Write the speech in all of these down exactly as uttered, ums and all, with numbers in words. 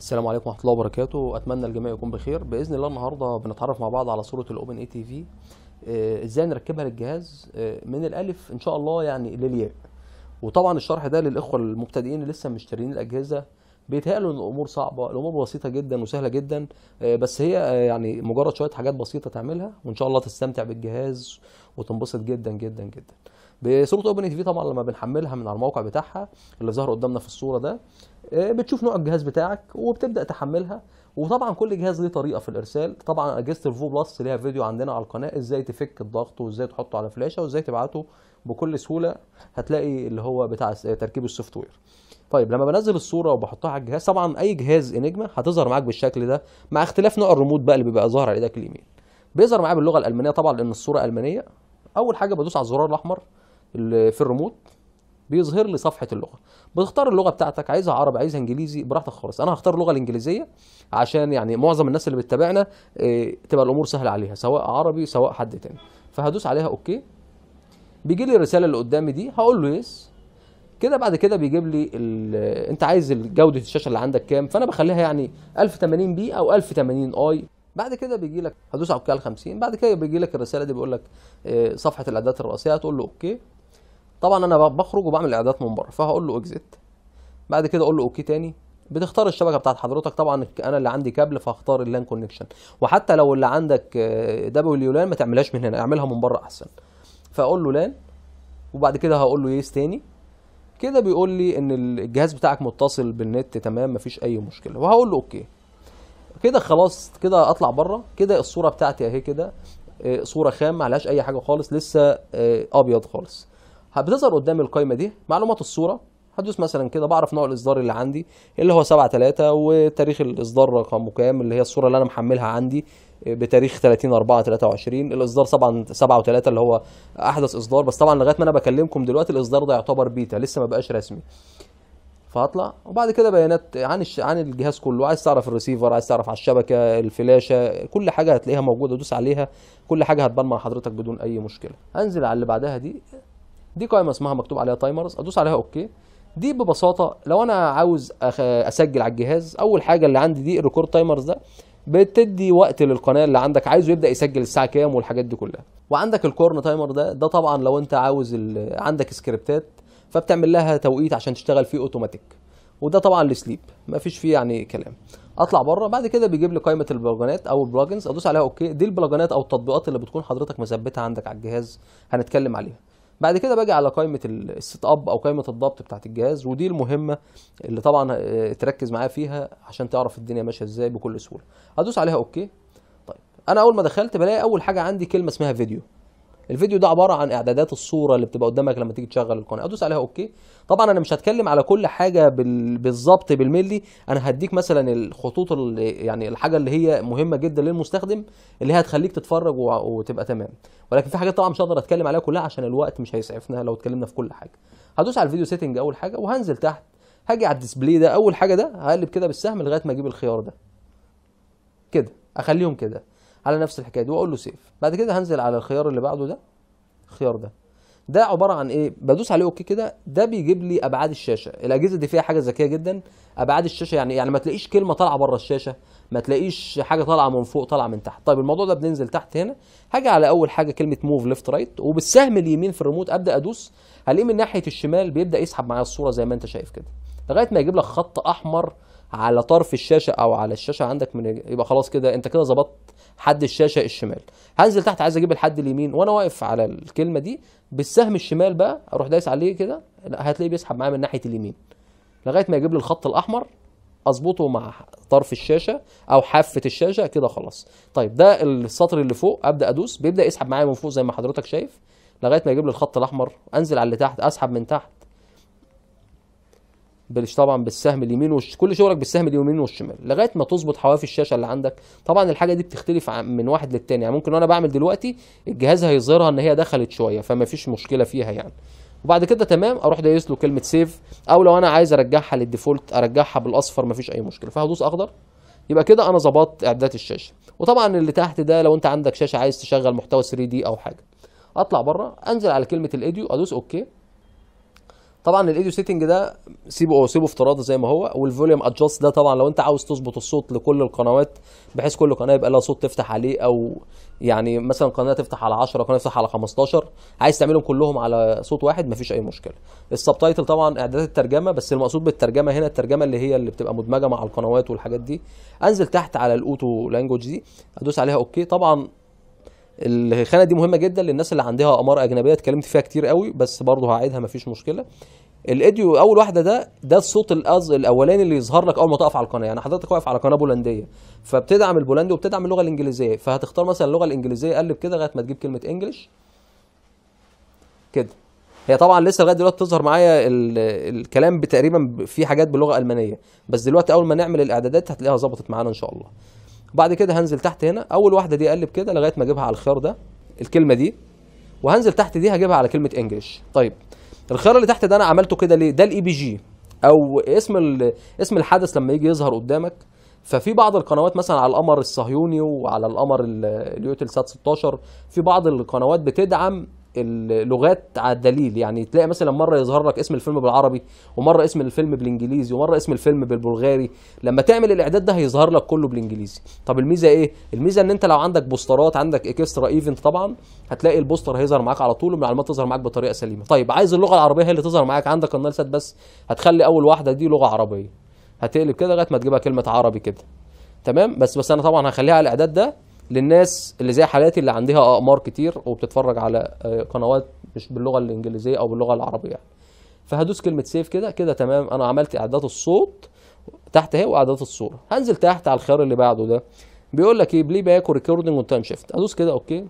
السلام عليكم ورحمه الله وبركاته. اتمنى الجميع يكون بخير. باذن الله النهارده بنتعرف مع بعض على صوره الاوبن اي تي في، ازاي نركبها للجهاز من الالف ان شاء الله يعني للياء. وطبعا الشرح ده للاخوه المبتدئين اللي لسه مشترين الاجهزه، بيتهيألوا ان الامور صعبه، الامور بسيطه جدا وسهله جدا، بس هي يعني مجرد شويه حاجات بسيطه تعملها وان شاء الله تستمتع بالجهاز وتنبسط جدا جدا جدا. بصوره اوبن اي تي في طبعا لما بنحملها من على الموقع بتاعها اللي ظهر قدامنا في الصوره ده، بتشوف نوع الجهاز بتاعك وبتبدا تحملها. وطبعا كل جهاز ليه طريقه في الارسال. طبعا اجهزه الفو بلس ليها فيديو عندنا على القناه ازاي تفك الضغط وازاي تحطه على فلاشه وازاي تبعته بكل سهوله، هتلاقي اللي هو بتاع تركيب السوفت وير. طيب لما بنزل الصوره وبحطها على الجهاز، طبعا اي جهاز انجما هتظهر معاك بالشكل ده مع اختلاف نوع الريموت بقى اللي بيبقى ظاهر على ايدك اليمين. بيظهر معايا باللغه الالمانيه طبعا لان الصوره المانيه. اول حاجه بدوس على الزرار الاحمر اللي في الريموت، بيظهر لي صفحه اللغه. بتختار اللغه بتاعتك، عايزها عربي عايزها انجليزي براحتك خالص. انا هختار اللغه الانجليزيه عشان يعني معظم الناس اللي بتتابعنا إيه تبقى الامور سهله عليها، سواء عربي سواء حد تاني. فهدوس عليها اوكي. بيجي لي الرساله اللي قدامي دي، هقول له يس كده. بعد كده بيجيب لي انت عايز جوده الشاشه اللي عندك كام، فانا بخليها يعني ألف وثمانين بي او ألف وثمانين اي. بعد كده بيجي لك هدوس على اوكي على خمسين. بعد كده بيجي لك الرساله دي بيقول لك إيه صفحه الاعدادات الرئيسيه، هتقول له اوكي. طبعا انا بخرج وبعمل الاعدادات من بره، فهقول له اكزيت. بعد كده اقول له اوكي تاني. بتختار الشبكه بتاعت حضرتك، طبعا انا اللي عندي كابل فهختار اللان كونكشن، وحتى لو اللي عندك دبليو لان ما تعملهاش من هنا، اعملها من بره احسن. فاقول له لان، وبعد كده هقول له يس تاني. كده بيقول لي ان الجهاز بتاعك متصل بالنت تمام مفيش اي مشكله، وهقول له اوكي. كده خلاص، كده اطلع بره. كده الصوره بتاعتي اهي، كده صوره خام معلهاش اي حاجه خالص، لسه ابيض خالص. بتظهر قدامي القايمه دي، معلومات الصوره. هدوس مثلا كده بعرف نوع الاصدار اللي عندي اللي هو سبعة تلاتة، وتاريخ الاصدار رقمه كام اللي هي الصوره اللي انا محملها عندي بتاريخ تلاتين أربعة تلاتة وعشرين. الاصدار طبعا سبعة وتلاتة اللي هو احدث اصدار، بس طبعا لغايه ما انا بكلمكم دلوقتي الاصدار ده يعتبر بيتا لسه ما بقاش رسمي. فهطلع، وبعد كده بيانات عن الش... عن الجهاز كله. عايز تعرف الريسيفر، عايز تعرف على الشبكه، الفلاشه، كل حاجه هتلاقيها موجوده. دوس عليها، كل حاجه هتبان مع حضرتك بدون اي مشكله. هنزل على اللي بعدها دي، دي قائمه اسمها مكتوب عليها تايمرز، ادوس عليها اوكي. دي ببساطه لو انا عاوز أخ... اسجل على الجهاز، اول حاجه اللي عندي دي الريكورد تايمرز، ده بتدي وقت للقناه اللي عندك عايزه يبدا يسجل الساعه كام والحاجات دي كلها. وعندك الكورن تايمر ده، ده طبعا لو انت عاوز ال... عندك سكريبتات فبتعمل لها توقيت عشان تشتغل فيه اوتوماتيك، وده طبعا لسليب مفيش فيه يعني كلام. اطلع بره. بعد كده بيجيب لي قائمه البلاجنات او البلاجنز، ادوس عليها اوكي. دي البلاجنات او التطبيقات اللي بتكون حضرتك مثبتها عندك على الجهاز، هنتكلم عليها. بعد كده باجي على قائمه السيت اب او قائمه الضبط بتاعت الجهاز، ودي المهمه اللي طبعا تركز معايا فيها عشان تعرف الدنيا ماشيه ازاي بكل سهوله. هدوس عليها اوكي. طيب انا اول ما دخلت بلاقي اول حاجه عندي كلمه اسمها فيديو. الفيديو ده عباره عن اعدادات الصوره اللي بتبقى قدامك لما تيجي تشغل القناه، ادوس عليها اوكي. طبعا انا مش هتكلم على كل حاجه بالظبط بالملي، انا هديك مثلا الخطوط اللي يعني الحاجه اللي هي مهمه جدا للمستخدم اللي هي هتخليك تتفرج وتبقى تمام، ولكن في حاجات طبعا مش هقدر اتكلم عليها كلها عشان الوقت مش هيسعفنا لو اتكلمنا في كل حاجه. هدوس على الفيديو سيتنج اول حاجه، وهنزل تحت هاجي على الديسبلاي ده اول حاجه، ده هقلب كده بالسهم لغايه ما اجيب الخيار ده كده، اخليهم كده على نفس الحكايه دي، واقول له سيف. بعد كده هنزل على الخيار اللي بعده ده، الخيار ده ده عباره عن ايه، بدوس عليه اوكي كده. ده بيجيب لي ابعاد الشاشه. الاجهزه دي فيها حاجه ذكيه جدا، ابعاد الشاشه يعني يعني ما تلاقيش كلمه طالعه بره الشاشه، ما تلاقيش حاجه طالعه من فوق طالعه من تحت. طيب الموضوع ده بننزل تحت هنا، هاجي على اول حاجه كلمه موف ليفت رايت، وبالسهم اليمين في الريموت ابدا ادوس، هلاقيه من ناحيه الشمال بيبدا يسحب معايا الصوره زي ما انت شايف كده، لغايه ما يجيب لك خط احمر على طرف الشاشه او على الشاشه عندك، من يبقى خلاص كده انت كده ظبطت حد الشاشه الشمال. هنزل تحت عايز اجيب الحد اليمين، وانا واقف على الكلمه دي بالسهم الشمال بقى اروح دايس عليه كده، هتلاقيه بيسحب معايا من ناحيه اليمين لغايه ما يجيب لي الخط الاحمر، اظبطه مع طرف الشاشه او حافه الشاشه كده خلاص. طيب ده السطر اللي فوق ابدا ادوس، بيبدا يسحب معايا من فوق زي ما حضرتك شايف لغايه ما يجيب لي الخط الاحمر. انزل على اللي تحت، اسحب من تحت طبعا بالسهم اليمين، وش كل شغلك بالسهم اليمين والشمال لغايه ما تظبط حواف الشاشه اللي عندك. طبعا الحاجه دي بتختلف من واحد للتاني، يعني ممكن وانا بعمل دلوقتي الجهاز هيظهرها ان هي دخلت شويه فما فيش مشكله فيها يعني. وبعد كده تمام اروح دايس له كلمه سيف، او لو انا عايز ارجعها للديفولت ارجعها بالاصفر ما فيش اي مشكله، فهدوس اخضر. يبقى كده انا ظبطت اعدادات الشاشه. وطبعا اللي تحت ده لو انت عندك شاشه عايز تشغل محتوى ثري دي او حاجه. اطلع بره، انزل على كلمه الايديو، ادوس اوكي. طبعا الايديو سيتنج ده سيبه سيبه افتراضي زي ما هو، والفوليوم ادجاست ده طبعا لو انت عاوز تظبط الصوت لكل القنوات بحيث كل قناه يبقى لها صوت تفتح عليه، او يعني مثلا قناه تفتح على عشرة قناه تفتح على خمستاشر، عايز تعملهم كلهم على صوت واحد مفيش اي مشكله. السبتايتل طبعا اعدادات الترجمه، بس المقصود بالترجمه هنا الترجمه اللي هي اللي بتبقى مدمجه مع القنوات والحاجات دي. انزل تحت على الاوتو لانجوج دي ادوس عليها اوكي. طبعا الخانه دي مهمه جدا للناس اللي عندها اماره اجنبيه، اتكلمت فيها كتير قوي بس برضه هعيدها مفيش مشكله. الايديو اول واحده ده ده الصوت الأز... الاولاني اللي يظهر لك اول ما تقف على القناه. يعني حضرتك واقف على قناه بولنديه فبتدعم البولندي وبتدعم اللغه الانجليزيه، فهتختار مثلا اللغه الانجليزيه، قلب كده لغايه ما تجيب كلمه انجلش كده. هي طبعا لسه لغايه دلوقتي بتظهر معايا ال... الكلام تقريبا في حاجات باللغه الالمانيه، بس دلوقتي اول ما نعمل الاعدادات هتلاقيها ظبطت معانا ان شاء الله. بعد كده هنزل تحت هنا اول واحده دي اقلب كده لغايه ما اجيبها على الخيار ده الكلمه دي، وهنزل تحت دي هجيبها على كلمه انجلش. طيب الخيار اللي تحت ده انا عملته كده ليه؟ ده الاي بي جي او اسم اسم الحدث لما يجي يظهر قدامك. ففي بعض القنوات مثلا على القمر الصهيوني وعلى القمر اليوتيلسات ستاشر، في بعض القنوات بتدعم اللغات على الدليل، يعني تلاقي مثلا مره يظهر لك اسم الفيلم بالعربي ومره اسم الفيلم بالانجليزي ومره اسم الفيلم بالبلغاري. لما تعمل الاعداد ده هيظهر لك كله بالانجليزي. طب الميزه ايه؟ الميزه ان انت لو عندك بوسترات، عندك اكسترا ايفنت طبعا هتلاقي البوستر هيظهر معاك على طول والمعلومات تظهر معاك بطريقه سليمه. طيب عايز اللغه العربيه هي اللي تظهر معاك عندك النالسات، بس هتخلي اول واحده دي لغه عربيه، هتقلب كده لغايه ما تجيبها كلمه عربي كده تمام. بس بس انا طبعا هخليها على الاعداد ده للناس اللي زي حالاتي اللي عندها اقمار كتير وبتتفرج على قنوات مش باللغه الانجليزيه او باللغه العربيه يعني. فهدوس كلمه سيف كده كده تمام. انا عملت اعدادات الصوت تحت اهي واعدادات الصوره. هنزل تحت على الخيار اللي بعده ده بيقول لك ايه؟ بلاي باك وريكوردنج وتايم شيفت. ادوس كده اوكي.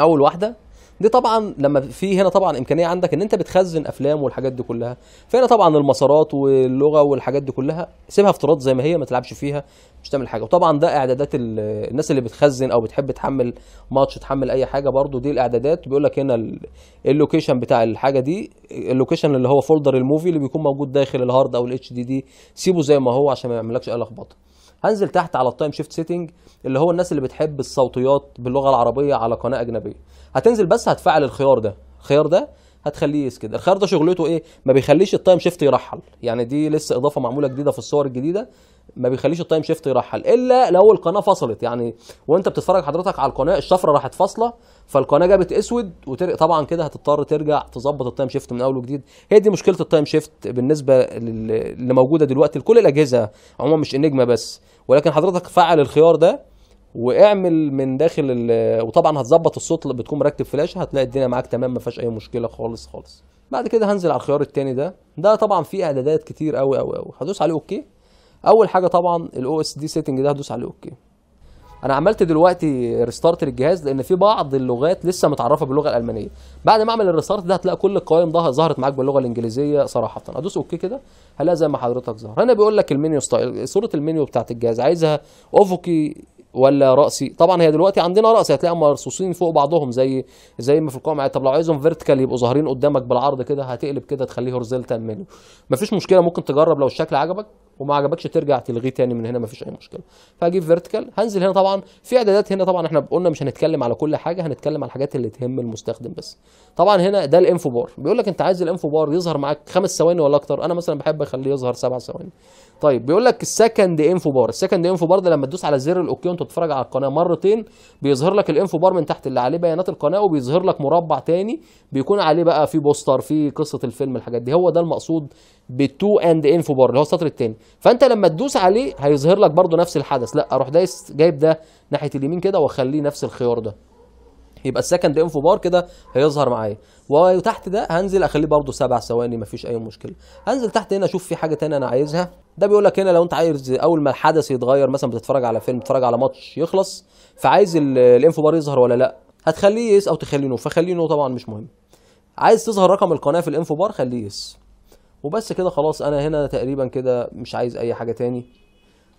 اول واحده دي طبعا لما في هنا طبعا امكانيه عندك ان انت بتخزن افلام والحاجات دي كلها، فهنا طبعا المسارات واللغه والحاجات دي كلها سيبها افتراض زي ما هي، ما تلعبش فيها مش تعمل حاجه. وطبعا ده اعدادات الناس اللي بتخزن او بتحب تحمل ماتش تحمل اي حاجه، برضو دي الاعدادات. بيقول لك هنا اللوكيشن بتاع الحاجه دي، اللوكيشن اللي هو فولدر الموفي اللي بيكون موجود داخل الهارد او الاتش دي دي سيبه زي ما هو عشان ما يعملكش اي لخبطه. هنزل تحت على التايم شيفت سيتنج اللي هو الناس اللي بتحب الصوتيات باللغه العربيه على قناه اجنبيه. هتنزل بس هتفعل الخيار ده، الخيار ده هتخليه كده. الخيار ده شغلته ايه؟ ما بيخليش التايم شيفت يرحل، يعني دي لسه اضافه معموله جديده في الصور الجديده، ما بيخليش التايم شيفت يرحل الا لو القناه فصلت، يعني وانت بتتفرج حضرتك على القناه الشفره راحت فاصله فالقناه جابت اسود وترق طبعا كده هتضطر ترجع تظبط التايم شيفت من اول وجديد. هي دي مشكله التايم شيفت بالنسبه اللي موجوده دلوقتي لكل الاجهزه عموما مش النجمه بس، ولكن حضرتك فعل الخيار ده واعمل من داخل ال... وطبعا هتظبط الصوت اللي بتكون مركب فلاشه هتلاقي الدنيا معاك تمام ما فيهاش اي مشكله خالص خالص. بعد كده هنزل على الخيار الثاني ده، ده طبعا فيه اعدادات كتير قوي قوي قوي. هدوس عليه اوكي. اول حاجه طبعا الاو اس دي سيتنج ده هدوس عليه اوكي. انا عملت دلوقتي ريستارت للجهاز لان في بعض اللغات لسه متعرفه باللغه الالمانيه. بعد ما اعمل الريستارت ده هتلاقي كل القوائم ده ظهرت معاك باللغه الانجليزيه صراحه. ادوس اوكي كده هلاقي زي ما حضرتك ظهر. هنا بيقول لك المنيو ستايل، صوره المنيو بتاعت الجهاز عايزها افقي ولا راسي؟ طبعا هي دلوقتي عندنا راسي هتلاقي مرصوصين فوق بعضهم زي زي ما في القائمه. طب لو عايزهم فيرتيكال يبقوا ظاهرين قدامك بالعرض كده هتقلب كده تخليه هورزلتال منيو. مفيش مشكله ممكن تجرب لو الشكل عجبك، وما عجبكش ترجع تلغيه تاني من هنا مفيش اي مشكله. فهجيب فيرتيكال هنزل هنا طبعا في اعدادات. هنا طبعا احنا قلنا مش هنتكلم على كل حاجه، هنتكلم على الحاجات اللي تهم المستخدم بس. طبعا هنا ده الانفو بار، بيقول لك انت عايز الانفو بار يظهر معاك خمس ثواني ولا اكتر، انا مثلا بحب اخليه يظهر سبع ثواني. طيب بيقول لك السكند انفو بار، السكند انفو بار ده لما تدوس على زر الاوكي وانت بتتفرج على القناه مرتين بيظهر لك الانفو بار من تحت اللي عليه بيانات القناه، وبيظهر لك مربع تاني بيكون عليه بقى في بوستر في قصه الفيلم الحاجات دي. هو ده المقصود بالتو اند انفو بار اللي هو السطر الثاني. فانت لما تدوس عليه هيظهر لك برده نفس الحدث، لا اروح دايس جايب ده ناحيه اليمين كده واخليه نفس الخيار ده، يبقى السكند انفو بار كده هيظهر معايا. وتحت ده هنزل اخليه برده سبع ثواني مفيش اي مشكله. هنزل تحت هنا اشوف في حاجه ثانيه انا عايزها. ده بيقول لك هنا لو انت عايز اول ما الحدث يتغير، مثلا بتتفرج على فيلم بتتفرج على ماتش يخلص فعايز الانفو بار يظهر ولا لا، هتخليه يس او تخليه نو، فخليه نو طبعا مش مهم. عايز تظهر رقم القناه في الانفو بار خليه يس وبس كده خلاص. انا هنا تقريبا كده مش عايز اي حاجه تاني،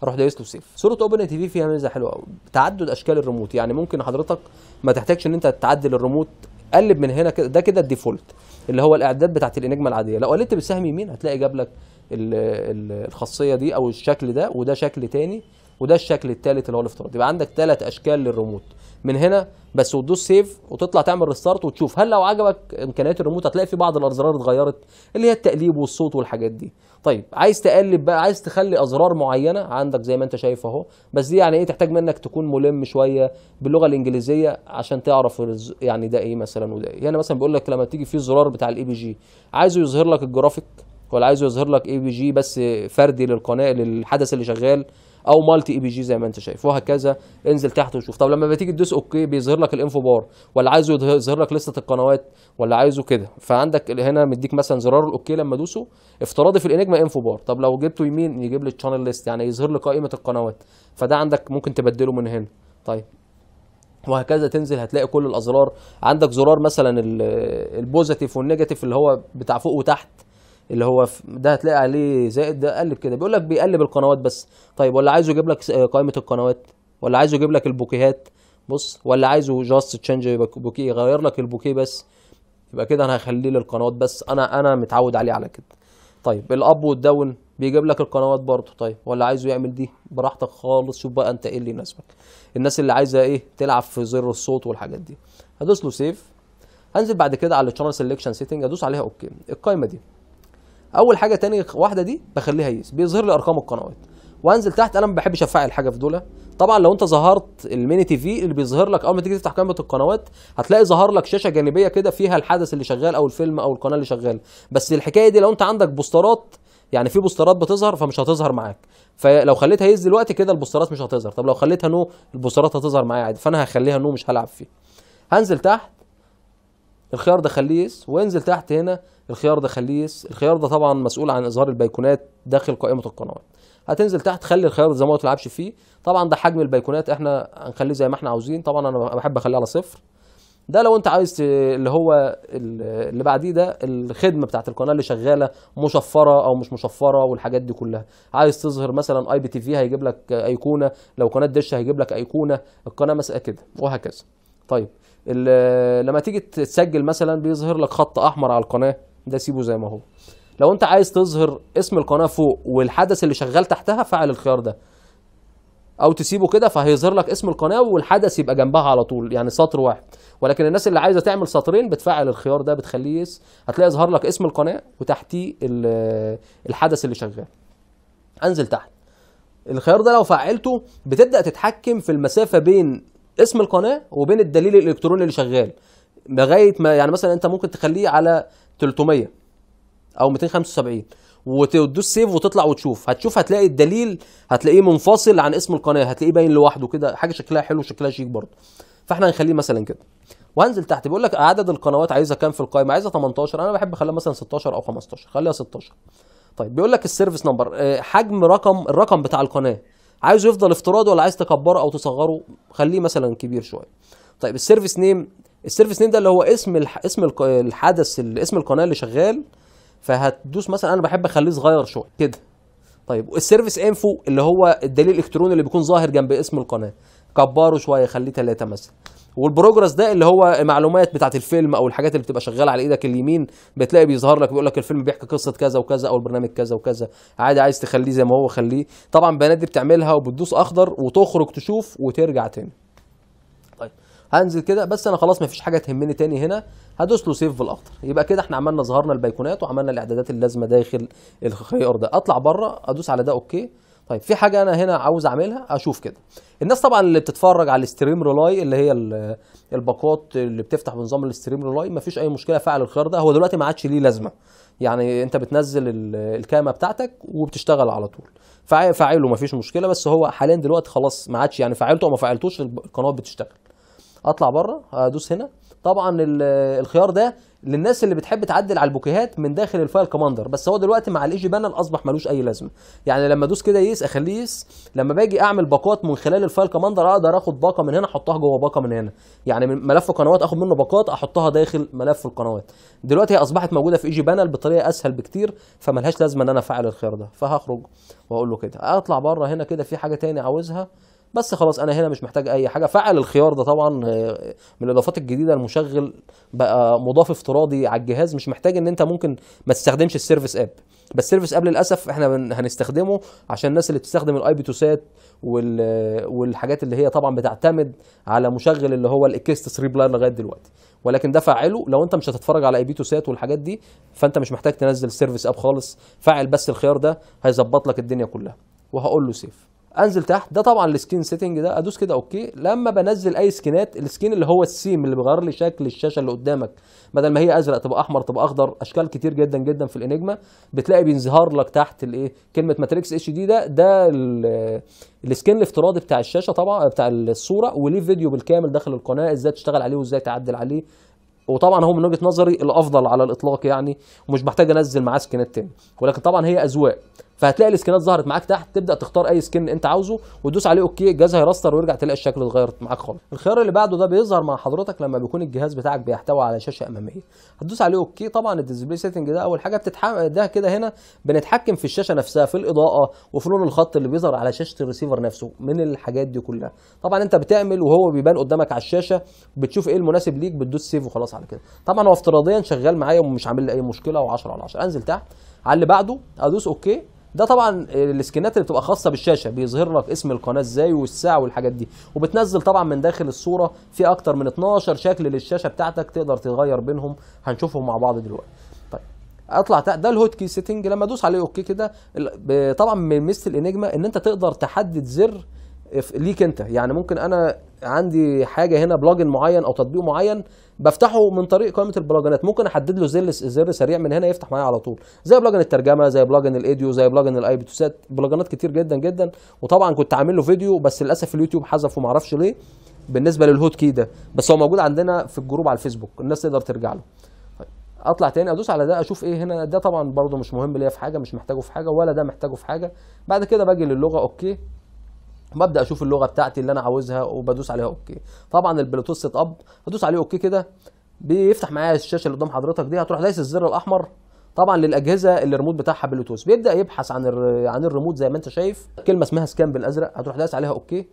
اروح دايس له سيف. صوره اوبن تي في فيها ميزه حلوه قوي، تعدد اشكال الريموت، يعني ممكن حضرتك ما تحتاجش ان انت تعدل الريموت. قلب من هنا كده، ده كده الديفولت اللي هو الاعداد بتاعت الانجمه العاديه. لو قلبت بالسهم يمين هتلاقي جاب لك الخاصيه دي او الشكل ده، وده شكل تاني وده الشكل الثالث اللي هو الافتراضي. يبقى عندك ثلاث اشكال للريموت من هنا بس، وتدوس سيف وتطلع تعمل ريستارت وتشوف. هل لو عجبك امكانيات الريموت هتلاقي في بعض الازرار اتغيرت اللي هي التقليب والصوت والحاجات دي. طيب عايز تقلب بقى، عايز تخلي ازرار معينه عندك زي ما انت شايف اهو، بس دي يعني ايه تحتاج منك تكون ملم شويه باللغه الانجليزيه عشان تعرف يعني ده ايه مثلا وده ايه. هنا مثلا بيقول لك لما تيجي في زرار بتاع الاي بي جي عايزه يظهر لك الجرافيك، ولا عايزه يظهر لك اي بي جي بس فردي للقناه للحدث اللي شغال، او مالتي اي بي جي زي ما انت شايف، وهكذا. انزل تحت وشوف. طب لما بتيجي تدوس اوكي بيظهر لك الانفو بار، ولا عايزه يظهر لك لسته القنوات، ولا عايزه كده. فعندك هنا مديك مثلا زرار الاوكي لما ادوسه افتراضي في الانجما انفو بار. طب لو جبته يمين يجيب لي الشانل ليست، يعني يظهر لي قائمه القنوات، فده عندك ممكن تبدله من هنا. طيب وهكذا تنزل هتلاقي كل الازرار عندك. زرار مثلا البوزيتيف والنيجاتيف اللي هو بتاع فوق وتحت اللي هو ده هتلاقي عليه زائد، ده قلب كده بيقول لك بيقلب القنوات بس. طيب ولا عايزه يجيب لك قائمه القنوات، ولا عايزه يجيب لك البوكيهات بص، ولا عايزه جاست تشينج بوكيه يغير لك البوكيه بس. يبقى كده انا هخليه للقنوات بس، انا انا متعود عليه على كده. طيب الاب والداون بيجيب لك القنوات برضه. طيب ولا عايزه يعمل دي، براحتك خالص. شوف بقى انت ايه اللي يناسبك. الناس اللي عايزه ايه تلعب في زر الصوت والحاجات دي هدوس له سيف. هنزل بعد كده على الشانل سيلكشن سيتنج ادوس عليها اوكي. القائمه دي اول حاجه، تاني واحده دي بخليها يس بيظهر لي ارقام القنوات، وانزل تحت. انا ما بحبش افعل حاجه في دول. طبعا لو انت ظهرت الميني تي في اللي بيظهر لك اول ما تيجي تفتح قائمه القنوات هتلاقي ظهر لك شاشه جانبيه كده فيها الحدث اللي شغال او الفيلم او القناه اللي شغال، بس الحكايه دي لو انت عندك بوسترات، يعني في بوسترات بتظهر فمش هتظهر معاك. فلو خليتها يس دلوقتي كده البوسترات مش هتظهر. طب لو خليتها نو البوسترات هتظهر معايا عادي، فانا هخليها نو مش هلعب فيه. هنزل تحت الخيار ده خليه يس، وانزل تحت هنا الخيار ده خليه يس. الخيار ده طبعا مسؤول عن اظهار البيكونات داخل قائمه القنوات. هتنزل تحت خلي الخيار زي ما ما تلعبش فيه. طبعا ده حجم البيكونات احنا هنخليه زي ما احنا عاوزين. طبعا انا بحب اخليه على صفر. ده لو انت عايز اللي هو اللي بعديه ده الخدمه بتاعت القناه اللي شغاله مشفره او مش مشفره والحاجات دي كلها. عايز تظهر مثلا اي بي تي في هيجيب لك ايقونه، لو قناه دش هيجيب لك ايقونه القناه مثلا كده وهكذا. طيب لما تيجي تسجل مثلا بيظهر لك خط احمر على القناه، ده سيبه زي ما هو. لو انت عايز تظهر اسم القناه فوق والحدث اللي شغال تحتها فعل الخيار ده، او تسيبه كده فهيظهر لك اسم القناه والحدث يبقى جنبها على طول، يعني سطر واحد. ولكن الناس اللي عايزه تعمل سطرين بتفعل الخيار ده بتخليه يس، هتلاقي ظهر لك اسم القناه وتحتيه الحدث اللي شغال. انزل تحت الخيار ده لو فعلته بتبدا تتحكم في المسافه بين اسم القناه وبين الدليل الالكتروني اللي شغال لغايه ما، يعني مثلا انت ممكن تخليه على ثلاثمية او مئتين وخمسة وسبعين وتدوس سيف وتطلع وتشوف. هتشوف هتلاقي الدليل هتلاقيه منفصل عن اسم القناه، هتلاقيه باين لوحده كده، حاجه شكلها حلو شكلها شيك برضه. فاحنا هنخليه مثلا كده. وهنزل تحت بيقول لك عدد القنوات عايزها كام في القائمه، عايزها تمنتاشر، انا بحب اخليها مثلا ستاشر او خمستاشر، خليها ستاشر. طيب بيقول لك السيرفيس نمبر، حجم رقم الرقم بتاع القناه، عايزه يفضل افتراضي ولا عايز تكبره او تصغره، خليه مثلا كبير شويه. طيب السيرفيس نيم، السيرفيس نيم ده اللي هو اسم الح... اسم الحدث اسم القناه اللي شغال، فهتدوس مثلا انا بحب اخليه صغير شويه كده. طيب السيرفيس انفو اللي هو الدليل الالكتروني اللي بيكون ظاهر جنب اسم القناه، كبره شويه خليه ثلاثة مثلا. والبروجرس ده اللي هو معلومات بتاعت الفيلم او الحاجات اللي بتبقى شغاله على ايدك اليمين، بتلاقي بيظهر لك بيقول لك الفيلم بيحكي قصه كذا وكذا او البرنامج كذا وكذا، عادي عايز تخليه زي ما هو خليه. طبعا البيانات دي بتعملها وبتدوس اخضر وتخرج تشوف وترجع تاني. طيب هنزل كده بس انا خلاص مفيش حاجه تهمني تاني هنا، هدوس له سيف بالاخضر. يبقى كده احنا عملنا ظهرنا البيكونات وعملنا الاعدادات اللازمه داخل الخيار ده. اطلع بره ادوس على ده اوكي. طيب في حاجه انا هنا عاوز اعملها اشوف كده. الناس طبعا اللي بتتفرج على الستريم ريلاي اللي هي الباقات اللي بتفتح بنظام الستريم ريلاي مفيش اي مشكله، فعل الخيار ده. هو دلوقتي ما عادش ليه لازمه، يعني انت بتنزل الكامه بتاعتك وبتشتغل على طول، فاعله مفيش مشكله. بس هو حاليا دلوقتي خلاص ما عادش، يعني فعلته او ما فعلتوش القناه بتشتغل. اطلع بره ادوس هنا. طبعا الخيار ده للناس اللي بتحب تعدل على البوكيهات من داخل الفايل كوماندر، بس هو دلوقتي مع الايجي بانل اصبح ملوش اي لازمه. يعني لما ادوس كده يس اخليه يس، لما باجي اعمل باقات من خلال الفايل كوماندر اقدر اخد باقه من هنا احطها جوه باقه من هنا، يعني من ملف قنوات اخد منه باقات احطها داخل ملف القنوات. دلوقتي هي اصبحت موجوده في ايجي بانل بطريقه اسهل بكتير، فملهاش لازمه ان انا افعل الخيار ده. فهخرج واقول له كده. اطلع بره هنا كده في حاجه تاني عاوزها بس خلاص انا هنا مش محتاج اي حاجه. فعل الخيار ده طبعا من الاضافات الجديده، المشغل بقى مضاف افتراضي على الجهاز، مش محتاج ان انت ممكن ما تستخدمش السيرفيس اب، بس سيرفيس اب للاسف احنا هنستخدمه عشان الناس اللي بتستخدم الاي بي تو سات والحاجات اللي هي طبعا بتعتمد على مشغل اللي هو الاكست ثلاثة بلاير لغايه دلوقتي، ولكن ده فعله لو انت مش هتتفرج على اي بي تو سات والحاجات دي، فانت مش محتاج تنزل سيرفيس اب خالص، فعل بس الخيار ده هيظبط لك الدنيا كلها. وهقول له سيف، انزل تحت، ده طبعا السكين سيتنج ده ادوس كده اوكي. لما بنزل اي سكينات، السكين اللي هو السيم اللي بيغير لي شكل الشاشه اللي قدامك، بدل ما هي ازرق تبقى احمر تبقى اخضر، اشكال كتير جدا جدا في الانجما بتلاقي بينظهر لك تحت الايه كلمه ماتريكس اتش دي. ده ده السكين الافتراضي بتاع الشاشه طبعا بتاع الصوره، وليه فيديو بالكامل داخل القناه ازاي تشتغل عليه وازاي تعدل عليه، وطبعا هو من وجهه نظري الافضل على الاطلاق يعني، ومش محتاج انزل معاه سكينات تاني، ولكن طبعا هي اذواق. فهتلاقي السكينات ظهرت معاك تحت، تبدا تختار اي سكين انت عاوزه وتدوس عليه اوكي، الجهاز هيرستر ويرجع تلاقي الشكل اتغير معاك خالص. الخيار اللي بعده ده بيظهر مع حضرتك لما بيكون الجهاز بتاعك بيحتوي على شاشه اماميه، هتدوس عليه اوكي. طبعا الديسبلاي سيتنج ده اول حاجه بتتحكم ده كده، هنا بنتحكم في الشاشه نفسها في الاضاءه وفي لون الخط اللي بيظهر على شاشه الريسيفر نفسه من الحاجات دي كلها. طبعا انت بتعمل وهو بيبان قدامك على الشاشه، بتشوف ايه المناسب ليك بتدوس سيف وخلاص على كده. طبعا هو افتراضيا شغال معايا ومش عامل لي اي مشكله وعشرة على عشرة. انزل تحت على اللي بعده ادوس اوكي. ده طبعا السكنات اللي بتبقى خاصه بالشاشه، بيظهر لك اسم القناه ازاي والساعه والحاجات دي، وبتنزل طبعا من داخل الصوره في اكتر من اتناشر شكل للشاشه بتاعتك تقدر تغير بينهم، هنشوفهم مع بعض دلوقتي. طيب اطلع ده الهوت كي سيتنج، لما ادوس عليه اوكي كده طبعا من ميزه الانجما ان انت تقدر تحدد زر ليك انت، يعني ممكن انا عندي حاجه هنا بلجن معين او تطبيق معين بفتحه من طريق قائمه البلجنات، ممكن احدد له زر زر سريع من هنا يفتح معايا على طول، زي بلجن الترجمه، زي بلجن الايديو، زي بلجن الاي بي تو سات، بلجنات كتير جدا جدا. وطبعا كنت عامل له فيديو بس للاسف اليوتيوب حذفه ما اعرفش ليه بالنسبه للهوت كي ده، بس هو موجود عندنا في الجروب على الفيسبوك الناس تقدر ترجع له. اطلع تاني ادوس على ده اشوف ايه هنا، ده طبعا برده مش مهم ليا في حاجه، مش محتاجه في حاجه ولا ده محتاجه في حاجه. بعد كده باجي للغه اوكي، ببدا اشوف اللغه بتاعتي اللي انا عاوزها وبدوس عليها اوكي. طبعا البلوتوث سيت اب هدوس عليه اوكي كده، بيفتح معايا الشاشه اللي قدام حضرتك دي، هتروح دايس الزر الاحمر طبعا للاجهزه اللي الريموت بتاعها بلوتوث، بيبدا يبحث عن عن الريموت زي ما انت شايف، كلمه اسمها سكان بالازرق، هتروح دايس عليها اوكي.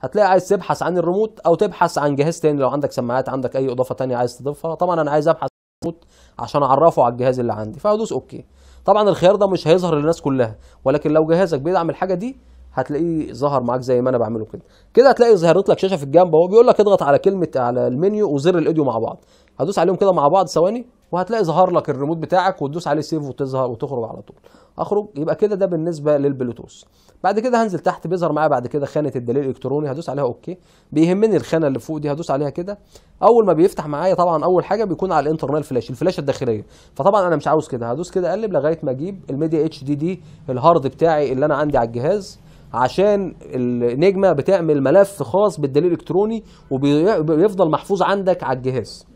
هتلاقي عايز تبحث عن الريموت او تبحث عن جهاز تاني لو عندك سماعات عندك اي اضافه تانيه عايز تضيفها، طبعا انا عايز ابحث عن الريموت عشان اعرفه على الجهاز اللي عندي فهدوس اوكي. طبعا الخيار ده مش هيظهر للناس كلها، ولكن لو جهازك بيدعم الحاجه دي هتلاقيه ظهر معاك زي ما انا بعمله كده كده. هتلاقي ظهرت لك شاشه في الجنب اهو، بيقول لك اضغط على كلمه على المنيو وزر الايديو مع بعض، هدوس عليهم كده مع بعض ثواني وهتلاقي ظهر لك الريموت بتاعك، وتدوس عليه سيف وتظهر وتخرج على طول. اخرج، يبقى كده ده بالنسبه للبلوتوث. بعد كده هنزل تحت، بيظهر معايا بعد كده خانه الدليل الالكتروني، هدوس عليها اوكي. بيهمني الخانه اللي فوق دي هدوس عليها كده، اول ما بيفتح معايا طبعا اول حاجه بيكون على الانترنال فلاش الفلاشه الداخليه، فطبعا انا مش عاوز كده، هدوس كده اقلب لغايه ما اجيب الميديا اتش دي دي الهارد بتاعي اللي انا عندي على الجهاز، عشان النجمه بتعمل ملف خاص بالدليل الالكتروني وبيفضل محفوظ عندك على الجهاز،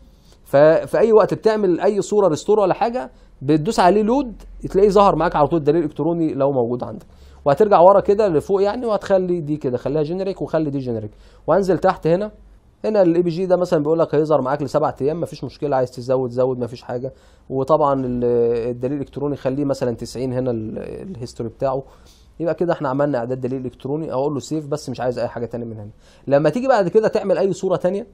ففي اي وقت بتعمل اي صوره ريستور ولا حاجه بتدوس عليه لود تلاقيه ظهر معاك على طول الدليل الالكتروني لو موجود عندك. وهترجع ورا كده لفوق يعني، وهتخلي دي كده خليها جينيريك وخلي دي جينيريك، وانزل تحت هنا هنا الاي بي جي ده مثلا بيقول لك هيظهر معاك لسبعة ايام، مفيش مشكله عايز تزود زود مفيش حاجه. وطبعا الدليل الالكتروني خليه مثلا تسعين هنا الهيستوري بتاعه. يبقى كده احنا عملنا اعداد دليل الكتروني، اقول له سيف بس مش عايز اي حاجه ثانيه من هنا. لما تيجي بعد كده تعمل اي صوره ثانيه،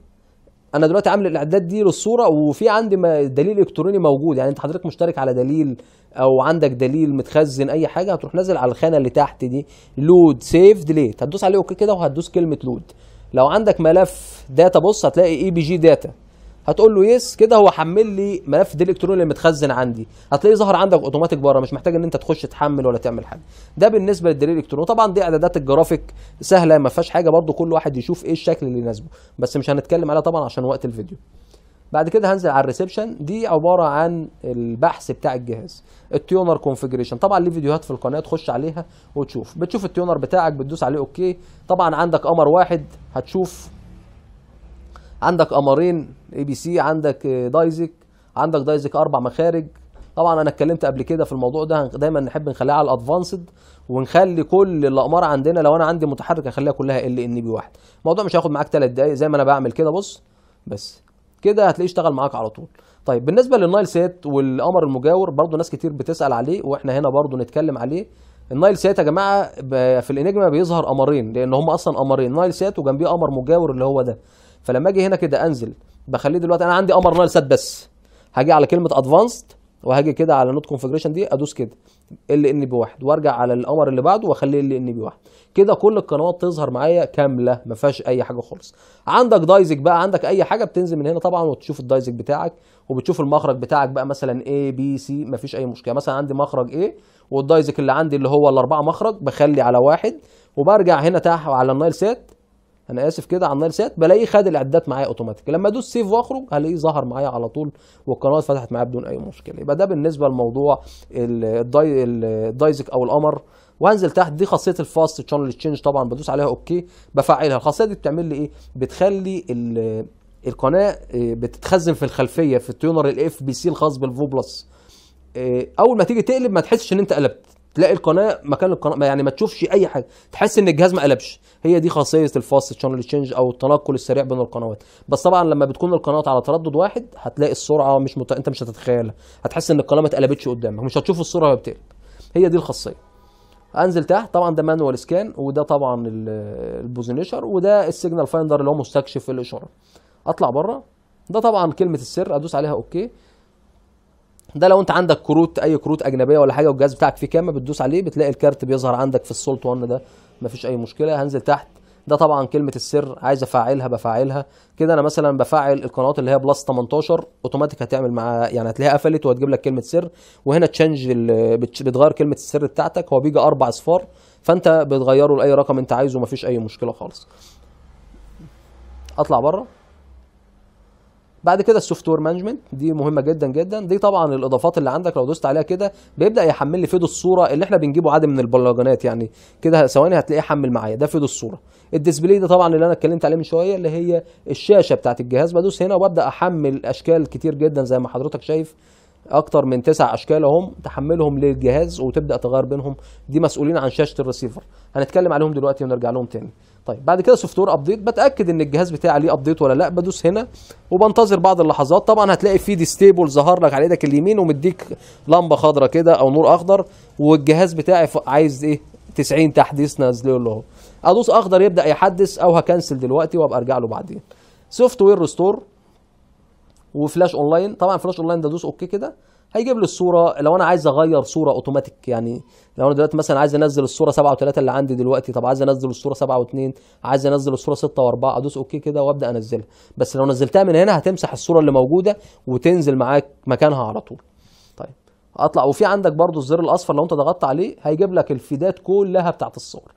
انا دلوقتي عامل الاعداد دي للصوره وفي عندي دليل الكتروني موجود، يعني انت حضرتك مشترك على دليل او عندك دليل متخزن اي حاجه، هتروح نازل على الخانه اللي تحت دي لود سيف ديليت، هتدوس عليه اوكي كده وهتدوس كلمه لود. لو عندك ملف داتا بص هتلاقي اي بي جي داتا، هتقول له يس كده هو حمل لي ملف دي الالكتروني اللي متخزن عندي، هتلاقيه ظهر عندك اوتوماتيك بره، مش محتاج ان انت تخش تحمل ولا تعمل حاجه. ده بالنسبه للدليل الالكتروني. طبعا دي اعدادات الجرافيك سهله ما فيهاش حاجه، برده كل واحد يشوف ايه الشكل اللي يناسبه، بس مش هنتكلم عليها طبعا عشان وقت الفيديو. بعد كده هنزل على الريسبشن، دي عباره عن البحث بتاع الجهاز، التيونر كونفيجريشن، طبعا ليه فيديوهات في القناه تخش عليها وتشوف، بتشوف التيونر بتاعك بتدوس عليه اوكي. طبعا عندك قمر واحد هتشوف، عندك قمرين اي بي سي، عندك دايزك، عندك دايزك اربع مخارج. طبعا انا اتكلمت قبل كده في الموضوع ده، دايما نحب نخليها على الادفانسد ونخلي كل الاقمار عندنا، لو انا عندي متحرك اخليها كلها ال ان بي واحد. الموضوع مش هياخد معاك ثلاث دقائق زي ما انا بعمل كده، بص بس كده هتلاقيه اشتغل معاك على طول. طيب بالنسبه للنايل سات والقمر المجاور برضو ناس كتير بتسال عليه، واحنا هنا برضو نتكلم عليه. النايل سات يا جماعه في الانجما بيظهر قمرين، لان هم اصلا قمرين، نايل سات وجنبيه قمر مجاور اللي هو ده. فلما اجي هنا كده انزل بخليه دلوقتي انا عندي قمر نايل سات بس، هاجي على كلمه ادفانسد وهاجي كده على نوت كونفيجريشن دي ادوس كده ال ان بي واحد وارجع على القمر اللي بعده واخليه ال ان بي واحد. كده كل القنوات تظهر معايا كامله ما فيهاش اي حاجه خالص. عندك دايزك بقى، عندك اي حاجه بتنزل من هنا طبعا وتشوف الدايزك بتاعك وبتشوف المخرج بتاعك بقى، مثلا A B C ما فيش اي مشكله. مثلا عندي مخرج A والدايزك اللي عندي اللي هو الاربعه مخرج بخلي على واحد وبرجع هنا تحت على النايل سات، انا اسف كده على النايل سات، بلاقيه خد الاعدادات معايا اوتوماتيك. لما ادوس سيف واخرج هلاقيه ظهر معايا على طول والقنوات فتحت معايا بدون اي مشكله. يبقى ده بالنسبه لموضوع الداي... الدايزك او القمر. وهنزل تحت دي خاصيه الفاست تشانل تشينج، طبعا بدوس عليها اوكي بفعلها. الخاصيه دي بتعمل لي ايه؟ بتخلي ال... القناه بتتخزن في الخلفيه في التيونر الاف بي سي الخاص بالفو بلس. اول ما تيجي تقلب ما تحسش ان انت قلبت، تلاقي القناه مكان القناه، يعني ما تشوفش اي حاجه، تحس ان الجهاز ما قلبش. هي دي خاصيه الفاست تشانل تشينج او التنقل السريع بين القنوات. بس طبعا لما بتكون القنوات على تردد واحد هتلاقي السرعه مش مت... انت مش هتتخيلها، هتحس ان القناه ما اتقلبتش قدامك، مش هتشوف الصوره وهي بتقلب. هي دي الخاصيه. انزل تحت، طبعا ده مانوال سكان وده طبعا البوزيشنر وده السيجنال فايندر اللي هو مستكشف الاشاره. اطلع بره، ده طبعا كلمه السر ادوس عليها اوكي. ده لو انت عندك كروت، اي كروت اجنبيه ولا حاجه والجهاز بتاعك فيه كامه بتدوس عليه بتلاقي الكارت بيظهر عندك في السولت واحد، ده مفيش اي مشكله. هنزل تحت، ده طبعا كلمه السر عايز افعلها بفعلها كده. انا مثلا بفعل القنوات اللي هي بلس تمنتاشر اوتوماتيك هتعمل معاها، يعني هتلاقيها قفلت وهتجيب لك كلمه سر، وهنا تشنج بتغير كلمه السر بتاعتك، هو بيجي اربع اصفار فانت بتغيره لاي رقم انت عايزه مفيش اي مشكله خالص. اطلع بره. بعد كده السوفت وير مانجمنت دي مهمه جدا جدا. دي طبعا الاضافات اللي عندك لو دوست عليها كده بيبدا يحمل لي فيدو الصوره اللي احنا بنجيبه عادي من البلاجانات، يعني كده ثواني هتلاقيه حمل معايا ده فيدو الصوره. الديسبلاي ده طبعا اللي انا اتكلمت عليه من شويه اللي هي الشاشه بتاعت الجهاز، بدوس هنا وببدا احمل اشكال كتير جدا زي ما حضرتك شايف، اكتر من تسع اشكال اهم تحملهم للجهاز وتبدا تغير بينهم. دي مسؤولين عن شاشه الريسيفر، هنتكلم عليهم دلوقتي ونرجع لهم تاني. طيب بعد كده سوفت وير ابديت، بتاكد ان الجهاز بتاعي ليه ابديت ولا لا، بدوس هنا وبنتظر بعض اللحظات. طبعا هتلاقي في ديستيبل ظهر لك على ايدك اليمين ومديك لمبه خضراء كده او نور اخضر، والجهاز بتاعي عايز ايه تسعين تحديث نازله له، ادوس اخضر يبدا يحدث او هكنسل دلوقتي وابقى ارجع له بعدين. سوفت وير ريستور وفلاش اونلاين، طبعا فلاش اونلاين ده دوس اوكي كده هيجيب لي الصوره لو انا عايز اغير صوره اوتوماتيك. يعني لو انا دلوقتي مثلا عايز انزل الصوره سبعة وتلاتة اللي عندي دلوقتي، طب عايز انزل الصوره سبعة واتنين، عايز انزل الصوره ستة واربعة، ادوس اوكي كده وابدا انزلها. بس لو نزلتها من هنا هتمسح الصوره اللي موجوده وتنزل معاك مكانها على طول. طيب اطلع، وفي عندك برده الزر الاصفر لو انت ضغطت عليه هيجيب لك الفيدات كلها بتاعت الصور.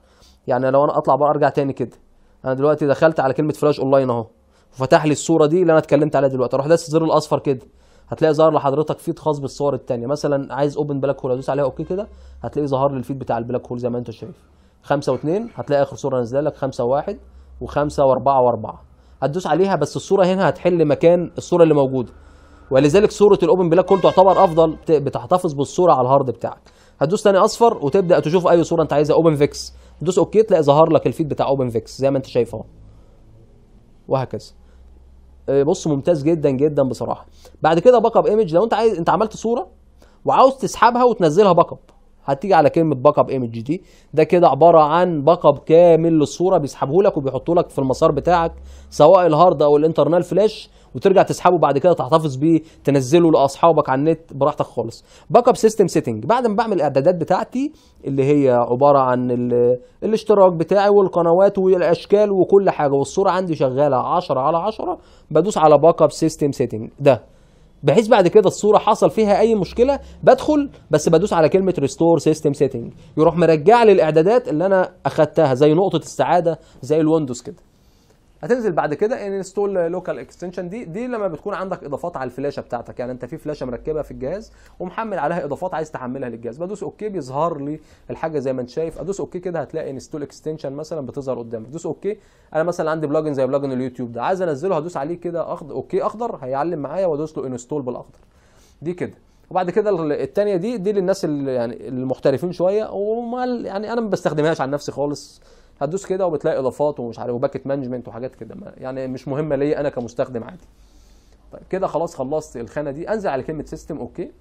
يعني لو انا اطلع بقى ارجع تاني كده، انا دلوقتي دخلت على كلمه فلاش اونلاين اهو وفتح لي الصوره دي اللي انا اتكلمت عليها دلوقتي، اروح داس الزر الاصفر كده هتلاقي ظهر لحضرتك فيد خاص بالصور الثانيه. مثلا عايز اوبن بلاك هول ادوس عليها اوكي كده هتلاقي ظهر لي الفيد بتاع البلاك هول زي ما انت شايف. خمسة واتنين هتلاقي اخر صوره نازله لك، خمسة وواحد وخمسة واربعة واربعة، هتدوس عليها بس الصوره هنا هتحل مكان الصوره اللي موجوده، ولذلك صوره الاوبن بلاك هول تعتبر افضل، بتحتفظ بالصوره على الهارد بتاعك. هتدوس ثاني اصفر وتبدا تشوف اي صوره انت عايزها. اوبن فيكس تدوس اوكي تلاقي ظهر لك الفيد بتاع اوبن فيكس زي ما انت شايف اهو، وهكذا. بص ممتاز جدا جدا بصراحه. بعد كده باك اب ايمج، لو انت عايز انت عملت صوره وعاوز تسحبها وتنزلها باك اب هتيجي على كلمه باك اب ايمج دي، ده كده عباره عن باك اب كامل للصوره بيسحبه لك وبيحطه لك في المسار بتاعك سواء الهارد او الانترنال فلاش، وترجع تسحبه بعد كده تحتفظ بيه تنزله لاصحابك على النت براحتك خالص. باك اب سيستم سيتنج، بعد ما بعمل الاعدادات بتاعتي اللي هي عباره عن الاشتراك بتاعي والقنوات والاشكال وكل حاجه والصوره عندي شغاله عشرة على عشرة، بدوس على باك اب سيستم سيتنج ده، بحيث بعد كده الصوره حصل فيها اي مشكله بدخل بس بدوس على كلمه ريستور سيستم سيتنج يروح مرجع لي الاعدادات اللي انا اخدتها زي نقطه السعاده زي الويندوز كده. هتنزل بعد كده انستول لوكال اكستنشن، دي دي لما بتكون عندك اضافات على الفلاشه بتاعتك، يعني انت في فلاشه مركبها في الجهاز ومحمل عليها اضافات عايز تحملها للجهاز، بدوس اوكي بيظهر لي الحاجه زي ما انت شايف، ادوس اوكي كده هتلاقي انستول اكستنشن مثلا بتظهر قدامك، دوس اوكي. انا مثلا عندي بلجن زي بلجن اليوتيوب ده عايز انزله هدوس عليه كده اخضر اوكي اخضر هيعلم معايا وادوس له انستول بالاخضر دي كده. وبعد كده الثانيه دي دي للناس اللي يعني المحترفين شويه ومال، يعني انا ما بستخدمهاش عن نفسي خالص، هتدوس كده وبتلاقي اضافات ومش عارف وباكت مانجمنت وحاجات كده يعني مش مهمه ليا انا كمستخدم عادي. طيب كده خلاص خلصت الخانه دي، انزل على كلمه سيستم اوكي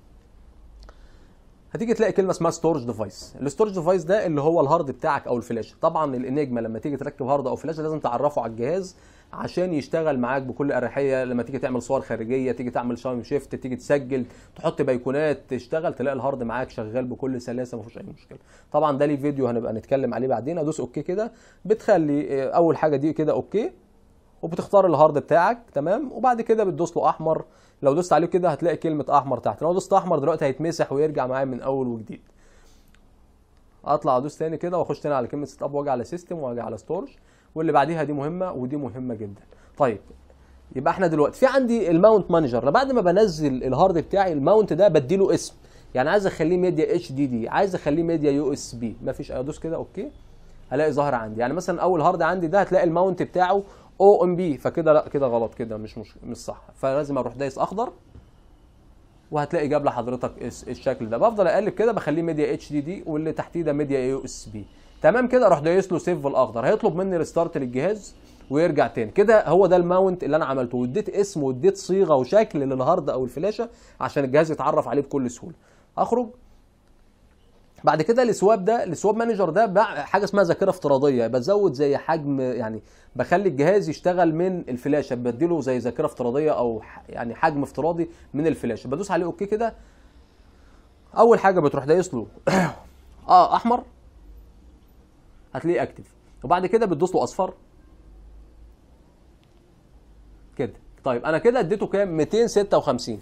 هتيجي تلاقي كلمه اسمها ستورج ديفايس. الستورج ديفايس ده اللي هو الهارد بتاعك او الفلاشه. طبعا الانجما لما تيجي تركب هارد او فلاشه لازم تعرفه على الجهاز عشان يشتغل معاك بكل اريحيه. لما تيجي تعمل صور خارجيه، تيجي تعمل شايم شيفت، تيجي تسجل، تحط بايكونات، تشتغل، تلاقي الهارد معاك شغال بكل سلاسه ما فيهوش اي مشكله. طبعا ده ليه فيديو هنبقى نتكلم عليه بعدين. ادوس اوكي كده، بتخلي اول حاجه دي كده اوكي، وبتختار الهارد بتاعك تمام، وبعد كده بتدوس له احمر. لو دوست عليه كده هتلاقي كلمه احمر تحت، لو دوست احمر دلوقتي هيتمسح ويرجع معايا من اول وجديد. اطلع ادوس تاني كده واخش تاني على كلمه سيت اب واجي على سيستم واجي على ستورج، واللي بعديها دي مهمه ودي مهمه جدا. طيب يبقى احنا دلوقتي في عندي الماونت مانجر. بعد ما بنزل الهارد بتاعي الماونت ده بديله اسم، يعني عايز اخليه ميديا اتش دي دي، عايز اخليه ميديا يو اس بي، مفيش ادوس كده اوكي هلاقي ظاهر عندي. يعني مثلا اول هارد عندي ده هتلاقي الماونت بتاعه او ام بي، فكده لا كده غلط، كده مش مش مش صح، فلازم اروح دايس اخضر وهتلاقي جاب لحضرتك الشكل ده. بفضل اقلب كده بخليه ميديا اتش دي دي واللي تحتيه ده ميديا يو اس بي تمام كده، اروح دايس له سيف بالاخضر، هيطلب مني ريستارت للجهاز ويرجع تاني. كده هو ده الماونت اللي انا عملته، واديت اسم واديت صيغه وشكل للهارد او الفلاشه عشان الجهاز يتعرف عليه بكل سهوله. اخرج. بعد كده السواب ده، السواب مانجر ده حاجه اسمها ذاكره افتراضيه، بزود زي حجم، يعني بخلي الجهاز يشتغل من الفلاشه، بديله زي ذاكره افتراضيه او يعني حجم افتراضي من الفلاشه. بدوس عليه اوكي كده، اول حاجه بتروح دايس له اه احمر هتلاقيه اكتف، وبعد كده بتدوس له اصفر كده. طيب انا كده اديته كام؟ مئتين وستة وخمسين،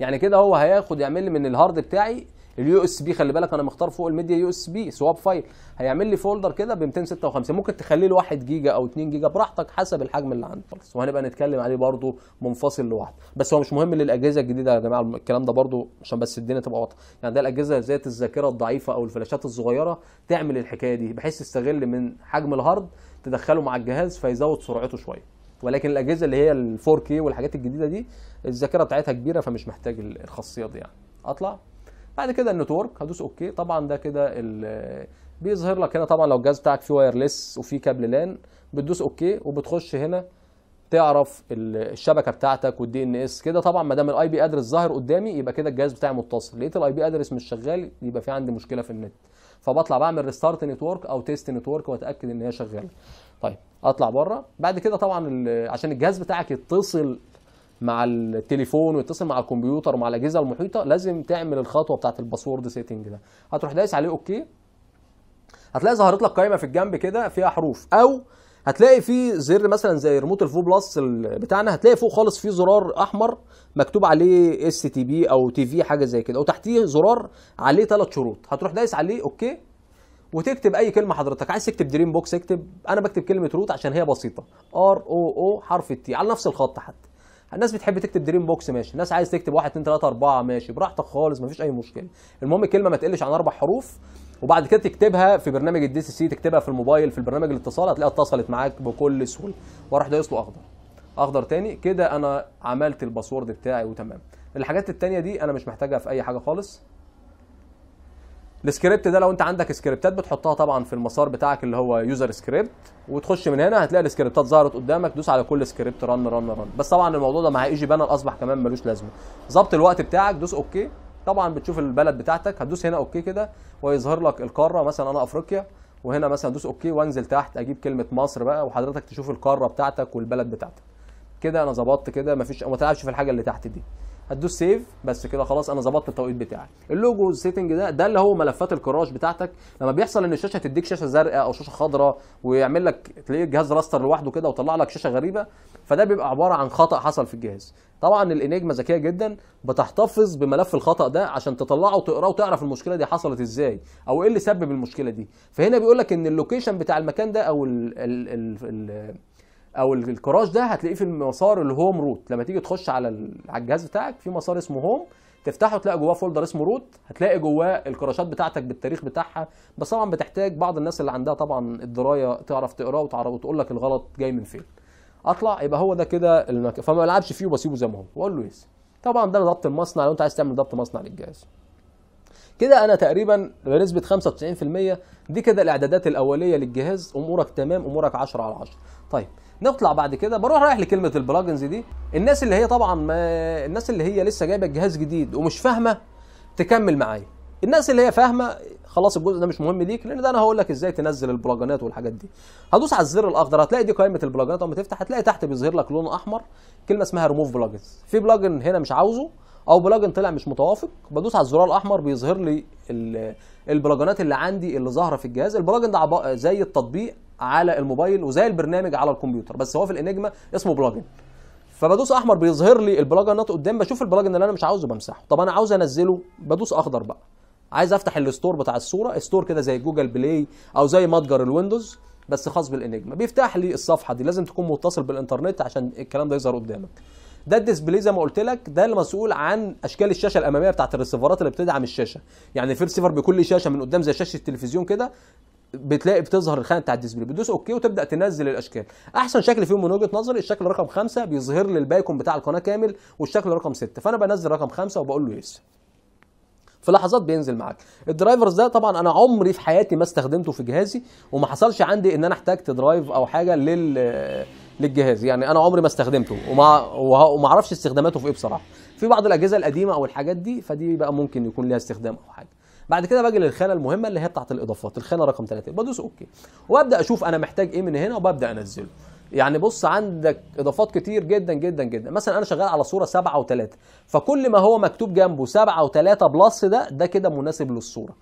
يعني كده هو هياخد يعمل لي من الهارد بتاعي اليو اس بي. خلي بالك انا مختار فوق الميديا يو اس بي سواب فايل، هيعمل لي فولدر كده ب مئتين وستة وخمسين، ممكن تخليه ل واحد جيجا او اتنين جيجا براحتك حسب الحجم اللي عندك، وهنبقى نتكلم عليه برده منفصل لوحده. بس هو مش مهم للاجهزه الجديده يا جماعه الكلام ده برده، عشان بس الدنيا تبقى واضحه. يعني ده الاجهزه ذات الذاكره الضعيفه او الفلاشات الصغيره تعمل الحكايه دي، بحيث تستغل من حجم الهارد تدخله مع الجهاز فيزود سرعته شويه. ولكن الاجهزه اللي هي ال فور كيه والحاجات الجديده دي الذاكره بتاعتها كبيره فمش محتاج الخاصيه دي. يعني اطلع. بعد كده النتورك هدوس اوكي. طبعا ده كده بيظهر لك هنا، طبعا لو الجهاز بتاعك فيه وايرلس وفيه كابل لان بتدوس اوكي وبتخش هنا تعرف الشبكه بتاعتك والدي ان اس كده. طبعا ما دام الاي بي ادرس ظاهر قدامي يبقى كده الجهاز بتاعي متصل، لقيت الاي بي ادرس مش شغال يبقى في عندي مشكله في النت، فبطلع بعمل ريستارت نتورك او تيست نتورك واتاكد ان هي شغاله. طيب اطلع بره. بعد كده طبعا عشان الجهاز بتاعك يتصل مع التليفون ويتصل مع الكمبيوتر ومع الاجهزه المحيطه لازم تعمل الخطوه بتاعت الباسورد سيتنج ده، هتروح دايس عليه اوكي. هتلاقي ظهرت لك قائمه في الجنب كده فيها حروف، او هتلاقي في زر مثلا زي ريموت الفو بلس بتاعنا، هتلاقي فوق خالص في زرار احمر مكتوب عليه اس تي بي او تي في حاجه زي كده، وتحتيه زرار عليه ثلاث شروط، هتروح دايس عليه اوكي وتكتب اي كلمه حضرتك عايز تكتب. دريم بوكس اكتب، انا بكتب كلمه روت عشان هي بسيطه، ار او او حرف التي على نفس الخط. حتى الناس بتحب تكتب دريم بوكس ماشي، الناس عايز تكتب واحد اتنين تلاتة اربعة ماشي براحتك خالص مفيش اي مشكله. المهم الكلمه ما تقلش عن اربع حروف، وبعد كده تكتبها في برنامج الدي سي سي، تكتبها في الموبايل في البرنامج الاتصال هتلاقيها اتصلت معاك بكل سهوله. واروح دايس له اخضر اخضر تاني كده، انا عملت الباسورد بتاعي وتمام. الحاجات التانيه دي انا مش محتاجها في اي حاجه خالص. السكريبت ده لو انت عندك سكريبتات بتحطها طبعا في المسار بتاعك اللي هو يوزر سكريبت، وتخش من هنا هتلاقي السكريبتات ظهرت قدامك، دوس على كل سكريبت رن رن رن. بس طبعا الموضوع ده مع ايجي بانر اصبح كمان ملوش لازمه. ظبط الوقت بتاعك دوس اوكي. طبعا بتشوف البلد بتاعتك هتدوس هنا اوكي كده ويظهر لك القاره، مثلا انا افريقيا، وهنا مثلا دوس اوكي وانزل تحت اجيب كلمه مصر بقى وحضرتك تشوف القاره بتاعتك والبلد بتاعتك. كده انا ظبطت كده مفيش، ما تلعبش في الحاجه اللي تحت دي. هتدوس سيف بس كده خلاص انا ظبطت التوقيت بتاعي. اللوجو السيتنج ده ده اللي هو ملفات الكراش بتاعتك، لما بيحصل ان الشاشه تديك شاشه زرقاء او شاشه خضراء ويعمل لك تلاقي الجهاز راستر لوحده كده وطلع لك شاشه غريبه، فده بيبقى عباره عن خطا حصل في الجهاز. طبعا الانجما ذكيه جدا بتحتفظ بملف الخطا ده عشان تطلعه وتقراه وتعرف المشكله دي حصلت ازاي او ايه اللي سبب المشكله دي. فهنا بيقول لك ان اللوكيشن بتاع المكان ده او ال ال ال ال او الكراش ده هتلاقيه في المسار الهوم روت. لما تيجي تخش على على الجهاز بتاعك في مسار اسمه هوم، تفتحه تلاقي جواه فولدر اسمه روت، هتلاقي جواه الكراشات بتاعتك بالتاريخ بتاعها. بس طبعا بتحتاج بعض الناس اللي عندها طبعا الدرايه تعرف تقراه وتعرف وتقول لك الغلط جاي من فين. اطلع. يبقى هو ده كده المكان، فما العبش فيه وبسيبه زي ما هو واقول له يس. طبعا ده ضبط المصنع لو انت عايز تعمل ضبط مصنع للجهاز. كده انا تقريبا بنسبه خمسة وتسعين في المية دي كده الاعدادات الاوليه للجهاز، امورك تمام، امورك عشرة على عشرة. طيب نطلع بعد كده، بروح رايح لكلمه البلاجنز دي. الناس اللي هي طبعا ما الناس اللي هي لسه جايبه الجهاز جديد ومش فاهمه تكمل معايا. الناس اللي هي فاهمه خلاص الجزء ده مش مهم ليك، لان ده انا هقول لك ازاي تنزل البلاجانات والحاجات دي. هدوس على الزر الاخضر هتلاقي دي قائمه البلاجانات، اما تفتح هتلاقي تحت بيظهر لك لون احمر كلمه اسمها ريموف بلاجنز. في بلاجن هنا مش عاوزه او بلاجن طلع مش متوافق، بدوس على الزرار الاحمر بيظهر لي البلاجانات اللي عندي اللي ظاهره في الجهاز. البلاجن ده زي التطبيق على الموبايل وزي البرنامج على الكمبيوتر، بس هو في الانجما اسمه بلاجن. فبدوس احمر بيظهر لي البلاجنات قدام، بشوف البلاجن اللي انا مش عاوزه بمسحه. طب انا عاوز انزله بدوس اخضر بقى، عايز افتح الستور بتاع الصوره، ستور كده زي جوجل بلاي او زي متجر الويندوز بس خاص بالانجما، بيفتح لي الصفحه دي. لازم تكون متصل بالانترنت عشان الكلام ده يظهر قدامك. ده الديسبلاي زي ما قلت لك ده المسؤول عن اشكال الشاشه الاماميه بتاعت الريسيفرات اللي بتدعم الشاشه، يعني في ريسيفر بكل شاشه من قدام زي شاشه التلفزيون كده بتلاقي بتظهر الخانه بتاع الديسبلاي، بتدوس اوكي وتبدا تنزل الاشكال. احسن شكل فيهم من وجهه نظري الشكل رقم خمسة، بيظهر لي البايكون بتاع القناه كامل، والشكل رقم ستة. فانا بنزل رقم خمسة وبقول له يس، في لحظات بينزل معاك. الدرايفرز ده طبعا انا عمري في حياتي ما استخدمته في جهازي، وما حصلش عندي ان انا احتاجت درايف او حاجه لل للجهاز، يعني انا عمري ما استخدمته وما وما اعرفش استخداماته في ايه بصراحه. في بعض الاجهزه القديمه او الحاجات دي فدي بقى ممكن يكون ليها استخدام او حاجه. بعد كده باجي للخانه المهمه اللي هي بتاعت الاضافات، الخانه رقم ثلاثة، بدوس اوكي وابدا اشوف انا محتاج ايه من هنا وببدا انزله. يعني بص عندك اضافات كتير جدا جدا جدا، مثلا انا شغال على صوره سبعة وثلاثة، فكل ما هو مكتوب جنبه سبعة وثلاثة بلس ده ده كده مناسب للصوره.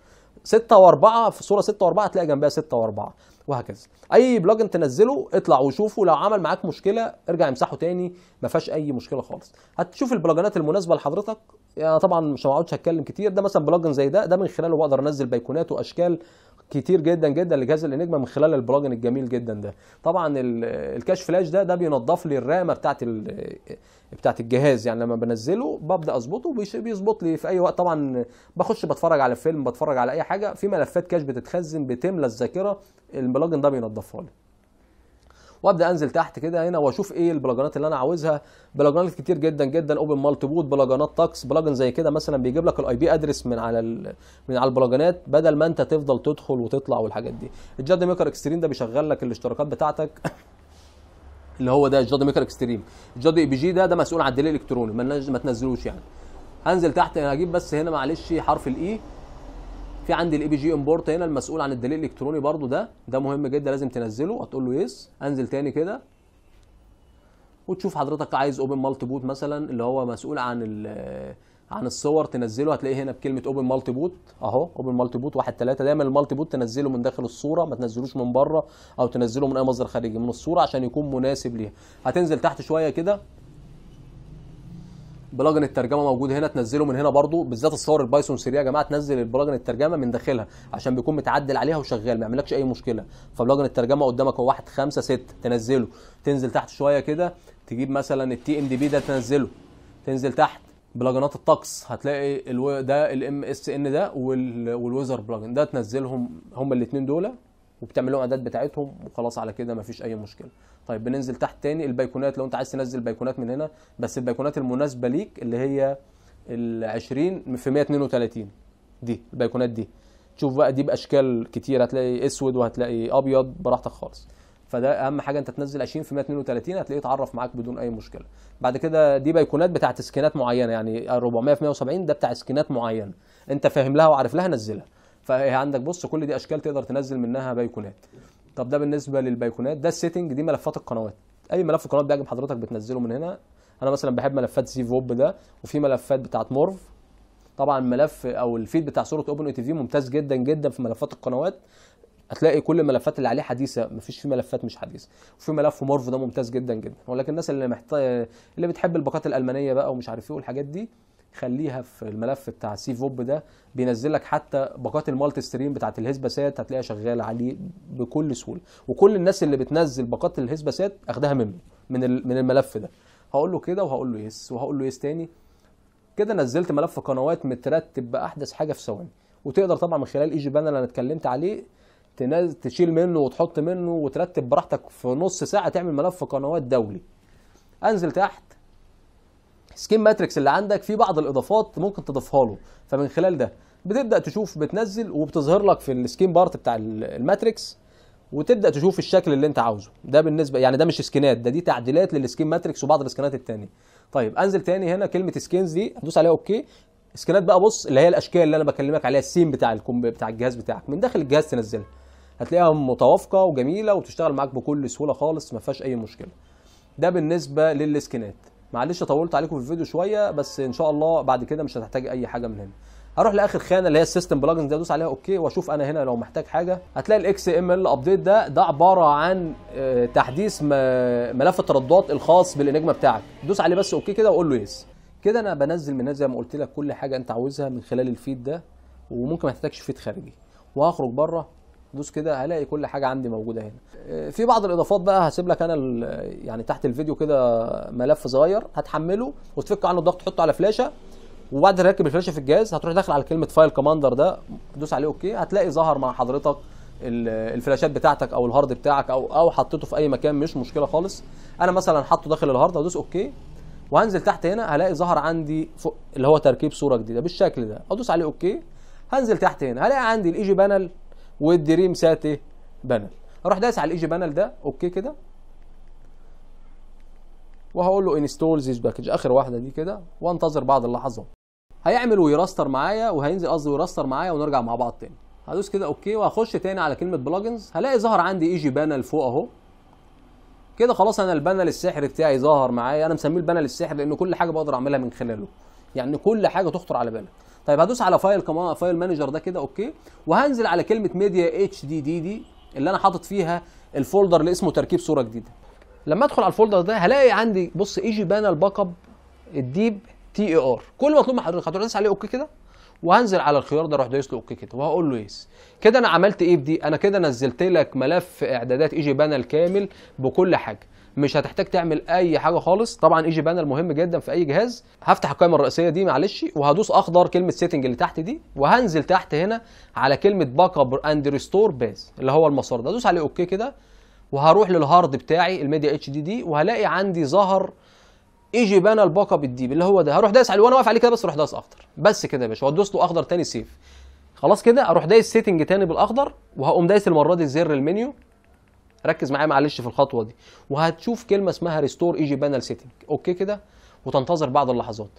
ستة وأربعة في صوره ستة وأربعة تلاقي جنبها ستة وأربعة، وهكذا. اي بلجن تنزله اطلع وشوفه، لو عمل معاك مشكله ارجع امسحه تاني، ما فيهاش اي مشكله خالص. هتشوف البلجنات المناسبه لحضرتك. يعني طبعا مش هقعدش هتكلم كتير. ده مثلا بلجن زي ده، ده من خلاله بقدر انزل بايكونات واشكال كتير جدا جدا لجهاز الانجما من خلال البلجن الجميل جدا ده. طبعا الكاش فلاش ده ده بينظف لي الرامه بتاعت بتاعت الجهاز، يعني لما بنزله ببدا اظبطه بيظبط لي في اي وقت. طبعا بخش بتفرج على فيلم، بتفرج على اي حاجه، في ملفات كاش بتتخزن بتملى الذاكره، البلاجن ده بينضفها لي. وابدا انزل تحت كده هنا واشوف ايه البلاجنات اللي انا عاوزها. بلاجنات كتير جدا جدا، اوبن مالتي بوت، بلاجنات تاكس، بلاجن زي كده مثلا بيجيب لك الاي بي ادرس من على من على البلاجنات بدل ما انت تفضل تدخل وتطلع والحاجات دي. الجاد ميكر اكستريم ده بيشغل لك الاشتراكات بتاعتك اللي هو ده الجاد ميكر اكستريم. الجاد اي بي جي ده ده مسؤول عن الديلي الالكتروني، ما تنزلوش يعني. هنزل تحت هجيب بس هنا معلش حرف الاي، في عندي الاي بي جي امبورت هنا المسؤول عن الدليل الالكتروني برضو، ده ده مهم جدا لازم تنزله. هتقول له يس، انزل تاني كده وتشوف حضرتك عايز اوبن مالتي بوت مثلا اللي هو مسؤول عن عن الصور تنزله، هتلاقيه هنا بكلمه اوبن مالتي بوت اهو، اوبن مالتي بوت واحد تلاتة. دايما المالتي بوت تنزله من داخل الصوره، ما تنزلوش من بره او تنزله من اي مصدر خارجي، من الصوره عشان يكون مناسب ليها. هتنزل تحت شويه كده، بلاجن الترجمه موجود هنا، تنزله من هنا برضو، بالذات الصور البايثون ثلاثة يا جماعه تنزل البلاجن الترجمه من داخلها عشان بيكون متعدل عليها وشغال ما يعملكش اي مشكله. فبلاجن الترجمه قدامك هو واحد خمسة ستة تنزله. تنزل تحت شويه كده تجيب مثلا التي ام دي بي ده تنزله. تنزل تحت بلاجنات الطقس هتلاقي ده الام اس ان ده والويزر بلاجن ده تنزلهم هما الاثنين دول وبتعمل لهم اعداد بتاعتهم وخلاص على كده مفيش اي مشكله. طيب بننزل تحت تاني البايكونات، لو انت عايز تنزل بايكونات من هنا بس البايكونات المناسبه ليك اللي هي ال عشرين في مية اتنين وتلاتين دي البايكونات دي، تشوف بقى دي باشكال كتير، هتلاقي اسود وهتلاقي ابيض براحتك خالص. فده اهم حاجه انت تنزل عشرين في مية اتنين وتلاتين هتلاقيه اتعرف معاك بدون اي مشكله. بعد كده دي بايكونات بتاعت سكنات معينه، يعني أربعمية في مية وسبعين ده بتاع سكنات معينه انت فاهم لها وعارف لها نزلها. فعندك بص كل دي اشكال تقدر تنزل منها بايكونات. طب ده بالنسبه للبايكونات. ده السيتنج دي ملفات القنوات، اي ملف قناه بيعجب حضرتك بتنزله من هنا. انا مثلا بحب ملفات سي فوب ده، وفي ملفات بتاعه مورف. طبعا ملف او الفيد بتاع صوره اوبن اي تي في ممتاز جدا جدا في ملفات القنوات، هتلاقي كل الملفات اللي عليه حديثه، مفيش فيه ملفات مش حديثه. وفي ملف مورف ده ممتاز جدا جدا، ولكن الناس اللي محتاج اللي بتحب الباقات الالمانيه بقى ومش عارف ايه والحاجات دي خليها في الملف بتاع سي فوب ده، بينزل لك حتى باقات المالتي ستريم بتاعت الهسبسات هتلاقيها شغاله عليه بكل سهوله. وكل الناس اللي بتنزل باقات الهسبسات اخدها منه من من الملف ده. هقول له كده وهقول له يس وهقول له يس تاني كده، نزلت ملف قنوات مترتب باحدث حاجه في ثواني. وتقدر طبعا من خلال اي جي بانل اللي انا اتكلمت عليه تنزل تشيل منه وتحط منه وترتب براحتك، في نص ساعه تعمل ملف قنوات دولي. انزل تحت سكيم ماتريكس اللي عندك، في بعض الاضافات ممكن تضيفها له، فمن خلال ده بتبدا تشوف بتنزل وبتظهر لك في السكيم بارت بتاع الماتريكس، وتبدا تشوف الشكل اللي انت عاوزه. ده بالنسبه يعني ده مش سكينات، ده دي تعديلات للسكيم ماتريكس وبعض السكينات الثانيه. طيب انزل تاني هنا كلمه سكينز دي، هدوس عليها اوكي، سكانات بقى بص اللي هي الاشكال اللي انا بكلمك عليها، السين بتاع الكم بتاع الجهاز بتاعك، من داخل الجهاز تنزلها هتلاقيها متوافقه وجميله وتشتغل معاك بكل سهوله خالص، ما فيهاش اي مشكله. ده بالنسبه للسكنات. معلش طولت عليكم في الفيديو شويه، بس ان شاء الله بعد كده مش هتحتاج اي حاجه من هنا. هروح لاخر خانه اللي هي السيستم بلجنز دي، ادوس عليها اوكي، واشوف انا هنا لو محتاج حاجه. هتلاقي الاكس ام ال ابديت ده ده عباره عن تحديث ملف الترددات الخاص بالانجما بتاعك، دوس عليه بس اوكي كده وقول له يس. كده انا بنزل من هنا زي ما قلت لك كل حاجه انت عاوزها من خلال الفيد ده، وممكن ما احتاجش فيد خارجي. وهخرج بره دوس كده هلاقي كل حاجه عندي موجوده هنا. في بعض الاضافات بقى هسيب لك انا يعني تحت الفيديو كده ملف صغير هتحمله وتفك عنه الضغط، تحطه على فلاشه، وبعد ما تركب الفلاشه في الجهاز هتروح داخل على كلمه فايل كوماندر ده، تدوس عليه اوكي، هتلاقي ظهر مع حضرتك الفلاشات بتاعتك او الهارد بتاعك او او حطيته في اي مكان مش مشكله خالص. انا مثلا حاطه داخل الهارد، هدوس اوكي وهنزل تحت هنا هلاقي ظهر عندي فوق اللي هو تركيب صوره جديده بالشكل ده، ادوس عليه اوكي. هنزل تحت هنا هلاقي عندي الاي جي بانل والدريم ساتي بانل، اروح دايس على الاي جي بانل ده اوكي كده، وهقول له انستول ذيس باكج اخر واحده دي كده، وانتظر بعض اللحظات. هيعمل ويراستر معايا وهينزل قصدي ويراستر معايا، ونرجع مع بعض تاني. هدوس كده اوكي وهخش تاني على كلمه بلجنز، هلاقي ظهر عندي اي جي بانل فوق اهو كده. خلاص انا البانل السحري بتاعي ظهر معايا، انا مسميه البانل السحري لان كل حاجه بقدر اعملها من خلاله، يعني كل حاجه تخطر على بالك. طيب هدوس على فايل كمان فايل مانجر ده كده اوكي، وهنزل على كلمه ميديا اتش دي دي دي اللي انا حاطط فيها الفولدر اللي اسمه تركيب صوره جديده. لما ادخل على الفولدر ده هلاقي عندي بص اي جي بانل باك اب الديب تي اي ار، كل مطلوب من حضرتك هتروح دايس عليه اوكي كده، وهنزل على الخيار ده اروح دايس له اوكي كده وهقول له يس. كده انا عملت ايه بدي؟ انا كده نزلت لك ملف اعدادات اي جي بانل كامل بكل حاجه، مش هتحتاج تعمل اي حاجه خالص. طبعا اي جي بانل مهم جدا في اي جهاز. هفتح القائمه الرئيسيه دي معلش، وهدوس اخضر كلمه سيتنج اللي تحت دي، وهنزل تحت هنا على كلمه باك اب اند ريستور باز اللي هو المسار ده، ادوس عليه اوكي كده، وهروح للهارد بتاعي الميديا اتش دي دي، وهلاقي عندي ظهر اي جي بانل باك اب الديب اللي هو ده، هروح دايس عليه وانا واقف عليه كده بس، اروح دايس اخضر بس كده يا باشا، وادوس له اخضر تاني سيف. خلاص كده اروح دايس سيتنج تاني بالاخضر، وهقوم دايس المره دي زر المنيو، ركز معايا معلش في الخطوه دي، وهتشوف كلمه اسمها ريستور اي جي بانل سيتنج اوكي كده، وتنتظر بعض اللحظات.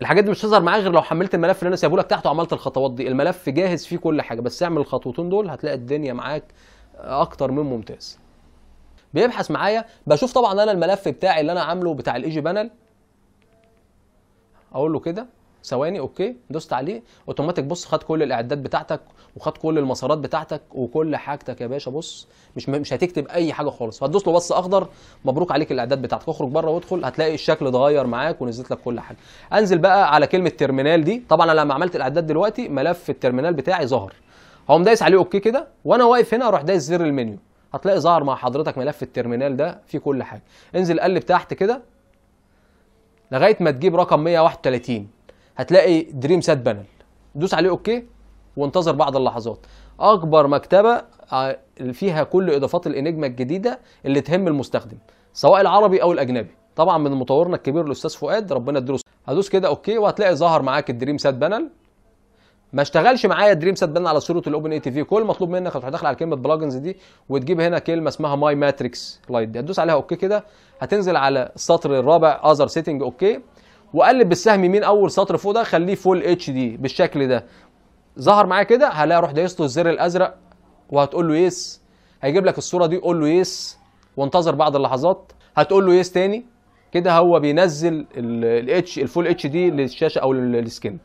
الحاجات دي مش هتظهر معايا غير لو حملت الملف اللي انا سايبه لك تحت وعملت الخطوات دي، الملف جاهز فيه كل حاجه، بس اعمل الخطوتين دول هتلاقي الدنيا معاك اكتر من ممتاز. بيبحث معايا، بشوف طبعا انا الملف بتاعي اللي انا عامله بتاع الاي جي بانل، اقول له كده ثواني اوكي، دوست عليه اوتوماتيك بص خد كل الاعداد بتاعتك وخد كل المسارات بتاعتك وكل حاجتك يا باشا. بص مش مش هتكتب اي حاجه خالص، هتدوس له بس اخضر مبروك عليك الاعداد بتاعتك. اخرج بره وادخل هتلاقي الشكل اتغير معاك ونزلت لك كل حاجه. انزل بقى على كلمه ترمينال دي، طبعا انا لما عملت الاعداد دلوقتي ملف الترمينال بتاعي ظهر، هقوم دايس عليه اوكي كده، وانا واقف هنا اروح دايس زر المنيو، هتلاقي ظهر مع حضرتك ملف الترمينال ده فيه كل حاجه. انزل قلب تحت كده لغايه ما تجيب رقم مية وواحد وتلاتين، هتلاقي دريم سات بانل، دوس عليه اوكي وانتظر بعض اللحظات. اكبر مكتبه فيها كل اضافات الانجما الجديده اللي تهم المستخدم سواء العربي او الاجنبي، طبعا من مطورنا الكبير الاستاذ فؤاد ربنا يديله. هدوس كده اوكي وهتلاقي ظهر معاك الدريم سات بانل. ما اشتغلش معايا دريم سات بانل على صوره الاوبن اي تي في، كل مطلوب منك هتروح داخل على كلمه بلجنز دي وتجيب هنا كلمه اسمها ماي ماتريكس لايت دي، هتدوس عليها اوكي كده، هتنزل على السطر الرابع اذر سيتنج اوكي، وقلب بالسهم يمين اول سطر فوق ده خليه فول اتش دي بالشكل ده. ظهر معايا كده هلاقي اروح دايس له الزر الازرق وهتقول له يس، هيجيب لك الصوره دي قول له يس وانتظر بعض اللحظات، هتقول له يس تاني كده، هو بينزل الاتش الفول اتش دي للشاشه او للسكين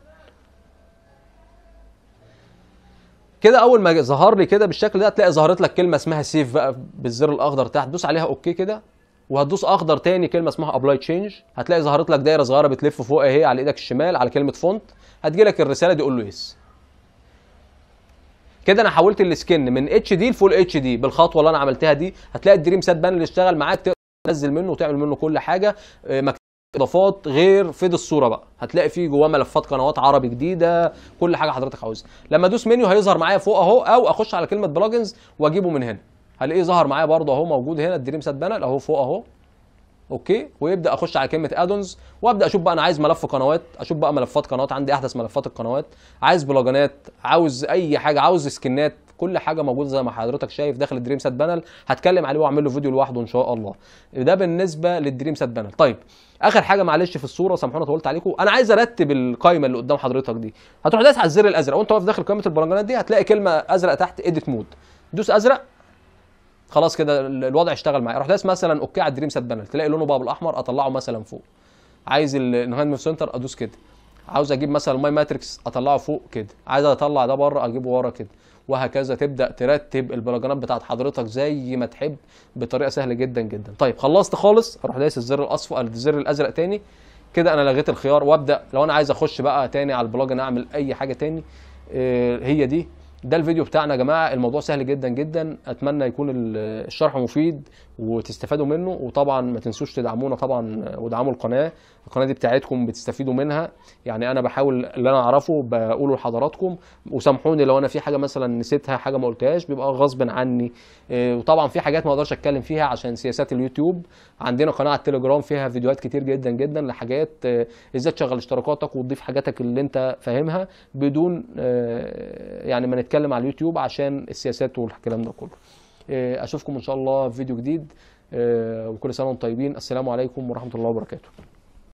كده. اول ما ظهر لي كده بالشكل ده هتلاقي ظهرت لك كلمه اسمها سيف بقى بالزر الاخضر تحت، دوس عليها اوكي كده، وهتدوس اخضر تاني كلمه اسمها ابلاي تشينج، هتلاقي ظهرت لك دايره صغيره بتلف فوق اهي على ايدك الشمال على كلمه فونت، هتجي لك الرساله دي قول له يس. كده انا حولت السكن من اتش دي لفول اتش دي بالخطوه اللي انا عملتها دي. هتلاقي الدريم سات بان اللي اشتغل معاك تقدر تنزل منه وتعمل منه كل حاجه، اضافات غير فيد الصوره بقى، هتلاقي فيه جواه ملفات قنوات عربي جديده، كل حاجه حضرتك عاوزها. لما ادوس منيو هيظهر معايا فوق اهو، او اخش على كلمه بلجنز واجيبه من هنا هلاقيه ظهر معايا برضه اهو موجود هنا الدريم سات بانل اهو فوق اهو اوكي، ويبدا اخش على كلمه ادونز وابدا اشوف بقى انا عايز ملف قنوات، اشوف بقى ملفات قنوات عندي احدث ملفات القنوات، عايز بلجنات، عاوز اي حاجه، عاوز سكنات، كل حاجه موجوده زي ما حضرتك شايف داخل الدريم سات بانل، هتكلم عليه واعمل له فيديو لوحده ان شاء الله. ده بالنسبه للدريم سات بانل. طيب اخر حاجه معلش في الصوره، سامحوني طولت عليكم، انا عايز ارتب القايمه اللي قدام حضرتك دي. هتروح داس على الزر الازرق وانت واقف داخل قائمه البرنجانات دي، هتلاقي كلمه ازرق تحت اديت مود، دوس ازرق خلاص كده الوضع اشتغل معايا. اروح داس مثلا اوكي على الدريم سات بانل، تلاقي لونه بقى بالاحمر، اطلعه مثلا فوق. عايز الانهانسمنت سنتر ادوس كده، عاوز اجيب مثلا ماي ماتريكس اطلعه فوق كده، عايز اطلع ده بره اجيبه ورا كده، وهكذا تبدا ترتب البلاجانات بتاعت حضرتك زي ما تحب بطريقه سهله جدا جدا. طيب خلصت خالص، اروح دايس الزر الاصفر الزر الازرق تاني كده، انا لغيت الخيار وابدا. لو انا عايز اخش بقى تاني على البلاجن اعمل اي حاجه تاني، اه هي دي ده الفيديو بتاعنا يا جماعه. الموضوع سهل جدا جدا، اتمنى يكون الشرح مفيد وتستفادوا منه، وطبعا ما تنسوش تدعمونا طبعا وادعموا القناه، القناه دي بتاعتكم بتستفيدوا منها، يعني انا بحاول اللي انا اعرفه بقوله لحضراتكم، وسامحوني لو انا في حاجه مثلا نسيتها، حاجه ما قلتهاش بيبقى غصب عني. وطبعا في حاجات ما اقدرش اتكلم فيها عشان سياسات اليوتيوب، عندنا قناه على التليجرام فيها فيديوهات كتير جدا جدا لحاجات ازاي تشغل اشتراكاتك وتضيف حاجاتك اللي انت فاهمها بدون يعني ما نتكلم على اليوتيوب عشان السياسات والكلام ده كله. اشوفكم ان شاء الله في فيديو جديد، وكل سنه وانتم طيبين. السلام عليكم ورحمه الله وبركاته.